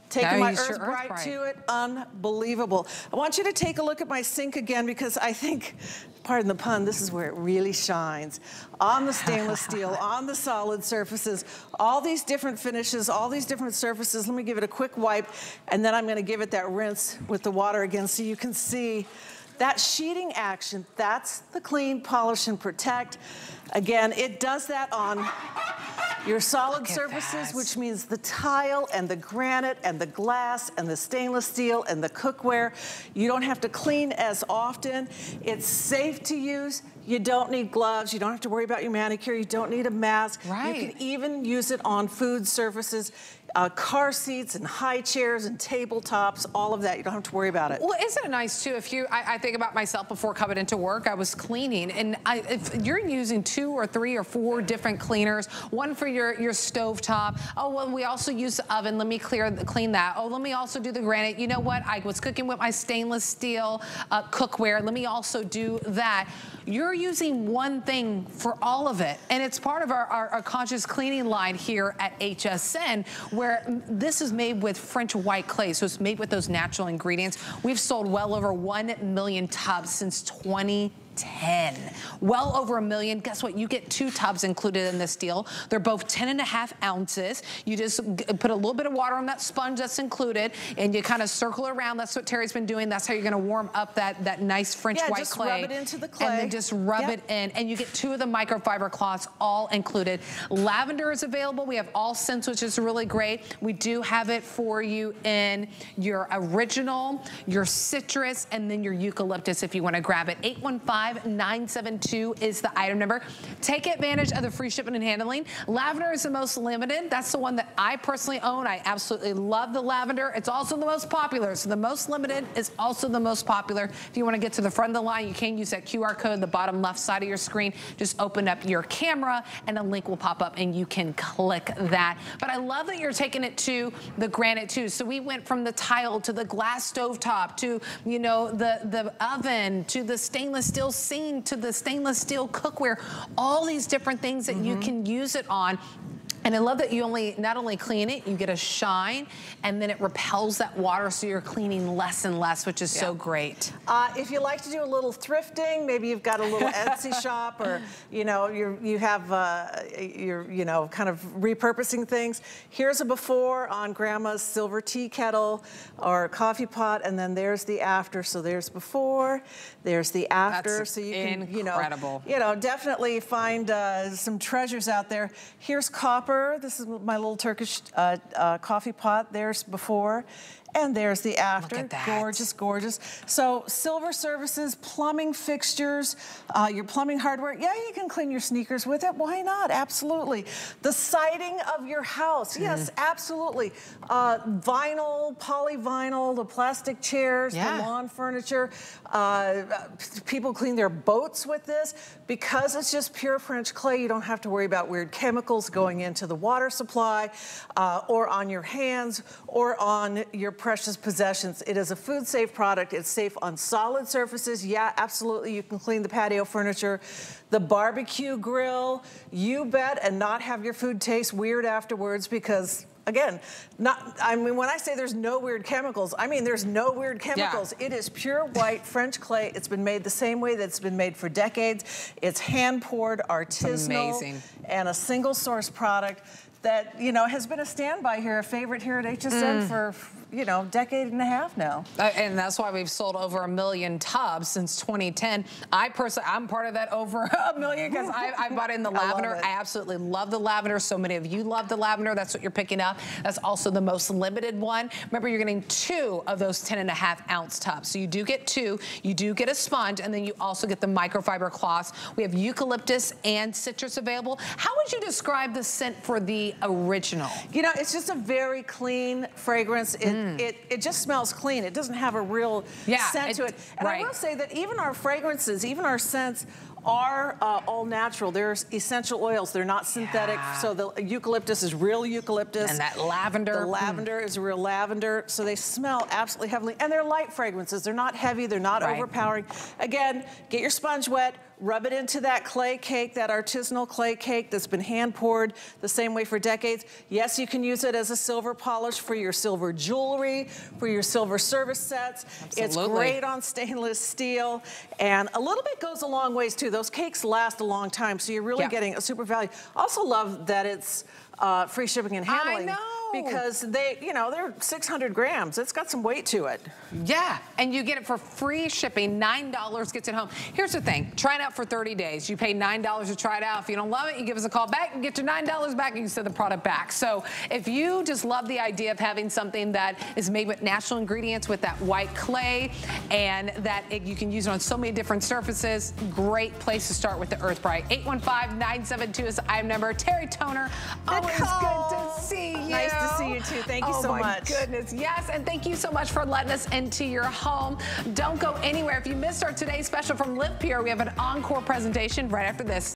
Taking my EarthBright to it, unbelievable. I want you to take a look at my sink again because I think, pardon the pun, this is where it really shines. On the stainless steel, on the solid surfaces, all these different finishes, all these different surfaces. Let me give it a quick wipe and then I'm gonna give it that rinse with the water again so you can see that sheeting action. That's the clean, polish, and protect. Again, it does that on your solid surfaces, that. which means the tile and the granite and the glass and the stainless steel and the cookware. You don't have to clean as often. It's safe to use. You don't need gloves. You don't have to worry about your manicure. You don't need a mask. Right. You can even use it on food surfaces. Uh, car seats and high chairs and tabletops, all of that. You don't have to worry about it. Well, isn't it nice too if you, I, I think about myself before coming into work, I was cleaning and I, if you're using two or three or four different cleaners, one for your, your stove top. Oh, well, we also use the oven. Let me clear clean that. Oh, let me also do the granite. You know what? I was cooking with my stainless steel uh, cookware. Let me also do that. You're using one thing for all of it. And it's part of our, our, our conscious cleaning line here at H S N, where this is made with French white clay, so it's made with those natural ingredients. We've sold well over one million tubs since twenty ten. Well over a million. Guess what? You get two tubs included in this deal. They're both ten and a half ounces. You just put a little bit of water on that sponge that's included, and you kind of circle around. That's what Terry's been doing. That's how you're going to warm up that, that nice French yeah, white just clay. Yeah, rub it into the clay. And then just rub yep. it in, and you get two of the microfiber cloths all included. Lavender is available. We have all scents, which is really great. We do have it for you in your original, your citrus, and then your eucalyptus if you want to grab it. eight one five, nine seven two is the item number. Take advantage of the free shipping and handling. Lavender is the most limited. That's the one that I personally own. I absolutely love the lavender. It's also the most popular. So the most limited is also the most popular. If you want to get to the front of the line, you can use that Q R code on the bottom left side of your screen. Just open up your camera and a link will pop up and you can click that. But I love that you're taking it to the granite too. So we went from the tile to the glass stovetop to, you know, the, the oven to the stainless steel seen to the stainless steel cookware, all these different things that mm-hmm. you can use it on. And I love that you only not only clean it, you get a shine, and then it repels that water, so you're cleaning less and less, which is yeah. so great. Uh, if you like to do a little thrifting, maybe you've got a little Etsy shop, or you know you you have uh, you're you know kind of repurposing things. Here's a before on Grandma's silver tea kettle or coffee pot, and then there's the after. So there's before, there's the after. That's so you can incredible. you know you know definitely find uh, some treasures out there. Here's copper. This is my little Turkish uh, uh, coffee pot. There's before and there's the after. Look at that. Gorgeous, gorgeous. So silver services, plumbing fixtures, uh, your plumbing hardware. Yeah, you can clean your sneakers with it. Why not? Absolutely. The siding of your house. Yes, mm. absolutely. Uh, vinyl, polyvinyl, the plastic chairs, yeah. the lawn furniture. Uh, people clean their boats with this. Because it's just pure French clay, you don't have to worry about weird chemicals going into the water supply uh, or on your hands or on your precious possessions. It is a food-safe product. It's safe on solid surfaces. Yeah, absolutely. You can clean the patio furniture, the barbecue grill, you bet, and not have your food taste weird afterwards because again, not, I mean, when I say there's no weird chemicals, I mean, there's no weird chemicals. Yeah. It is pure white French clay. It's been made the same way that it's been made for decades. It's hand poured, artisanal, amazing, and a single source product that, you know, has been a standby here, a favorite here at H S N mm. for, you know, decade and a half now. Uh, and that's why we've sold over a million tubs since twenty ten. I personally, I'm part of that over a million because I, I bought in the lavender. I, I absolutely love the lavender. So many of you love the lavender. That's what you're picking up. That's also the most limited one. Remember, you're getting two of those ten and a half ounce tubs. So you do get two, you do get a sponge, and then you also get the microfiber cloths. We have eucalyptus and citrus available. How would you describe the scent for the original? You know, it's just a very clean fragrance. It, mm. it, it just smells clean. It doesn't have a real yeah, scent it, to it. And right. I will say that even our fragrances, even our scents, are uh, all natural. They're essential oils. They're not synthetic. Yeah. So the eucalyptus is real eucalyptus. And that lavender. The lavender mm. is real lavender. So they smell absolutely heavenly. And they're light fragrances. They're not heavy. They're not right. overpowering. Again, get your sponge wet. Rub it into that clay cake, that artisanal clay cake that's been hand poured the same way for decades. Yes, you can use it as a silver polish for your silver jewelry, for your silver service sets. Absolutely. It's great on stainless steel. And a little bit goes a long ways too. Those cakes last a long time, so you're really yeah. getting a super value. Also love that it's uh, free shipping and handling. I know. Because they, you know, they're six hundred grams. It's got some weight to it. Yeah, and you get it for free shipping. nine dollars gets it home. Here's the thing. Try it out for thirty days. You pay nine dollars to try it out. If you don't love it, you give us a call back and get your nine dollars back and you send the product back. So if you just love the idea of having something that is made with natural ingredients with that white clay and that it, you can use it on so many different surfaces, great place to start with the EarthBright. eight one five, nine seven two is the I M number. Terry Toner, always good to see you. Nice to see you too. Thank you so much. Oh my goodness. Yes, and thank you so much for letting us into your home. Don't go anywhere. If you missed our today's special from LivePure, we have an encore presentation right after this.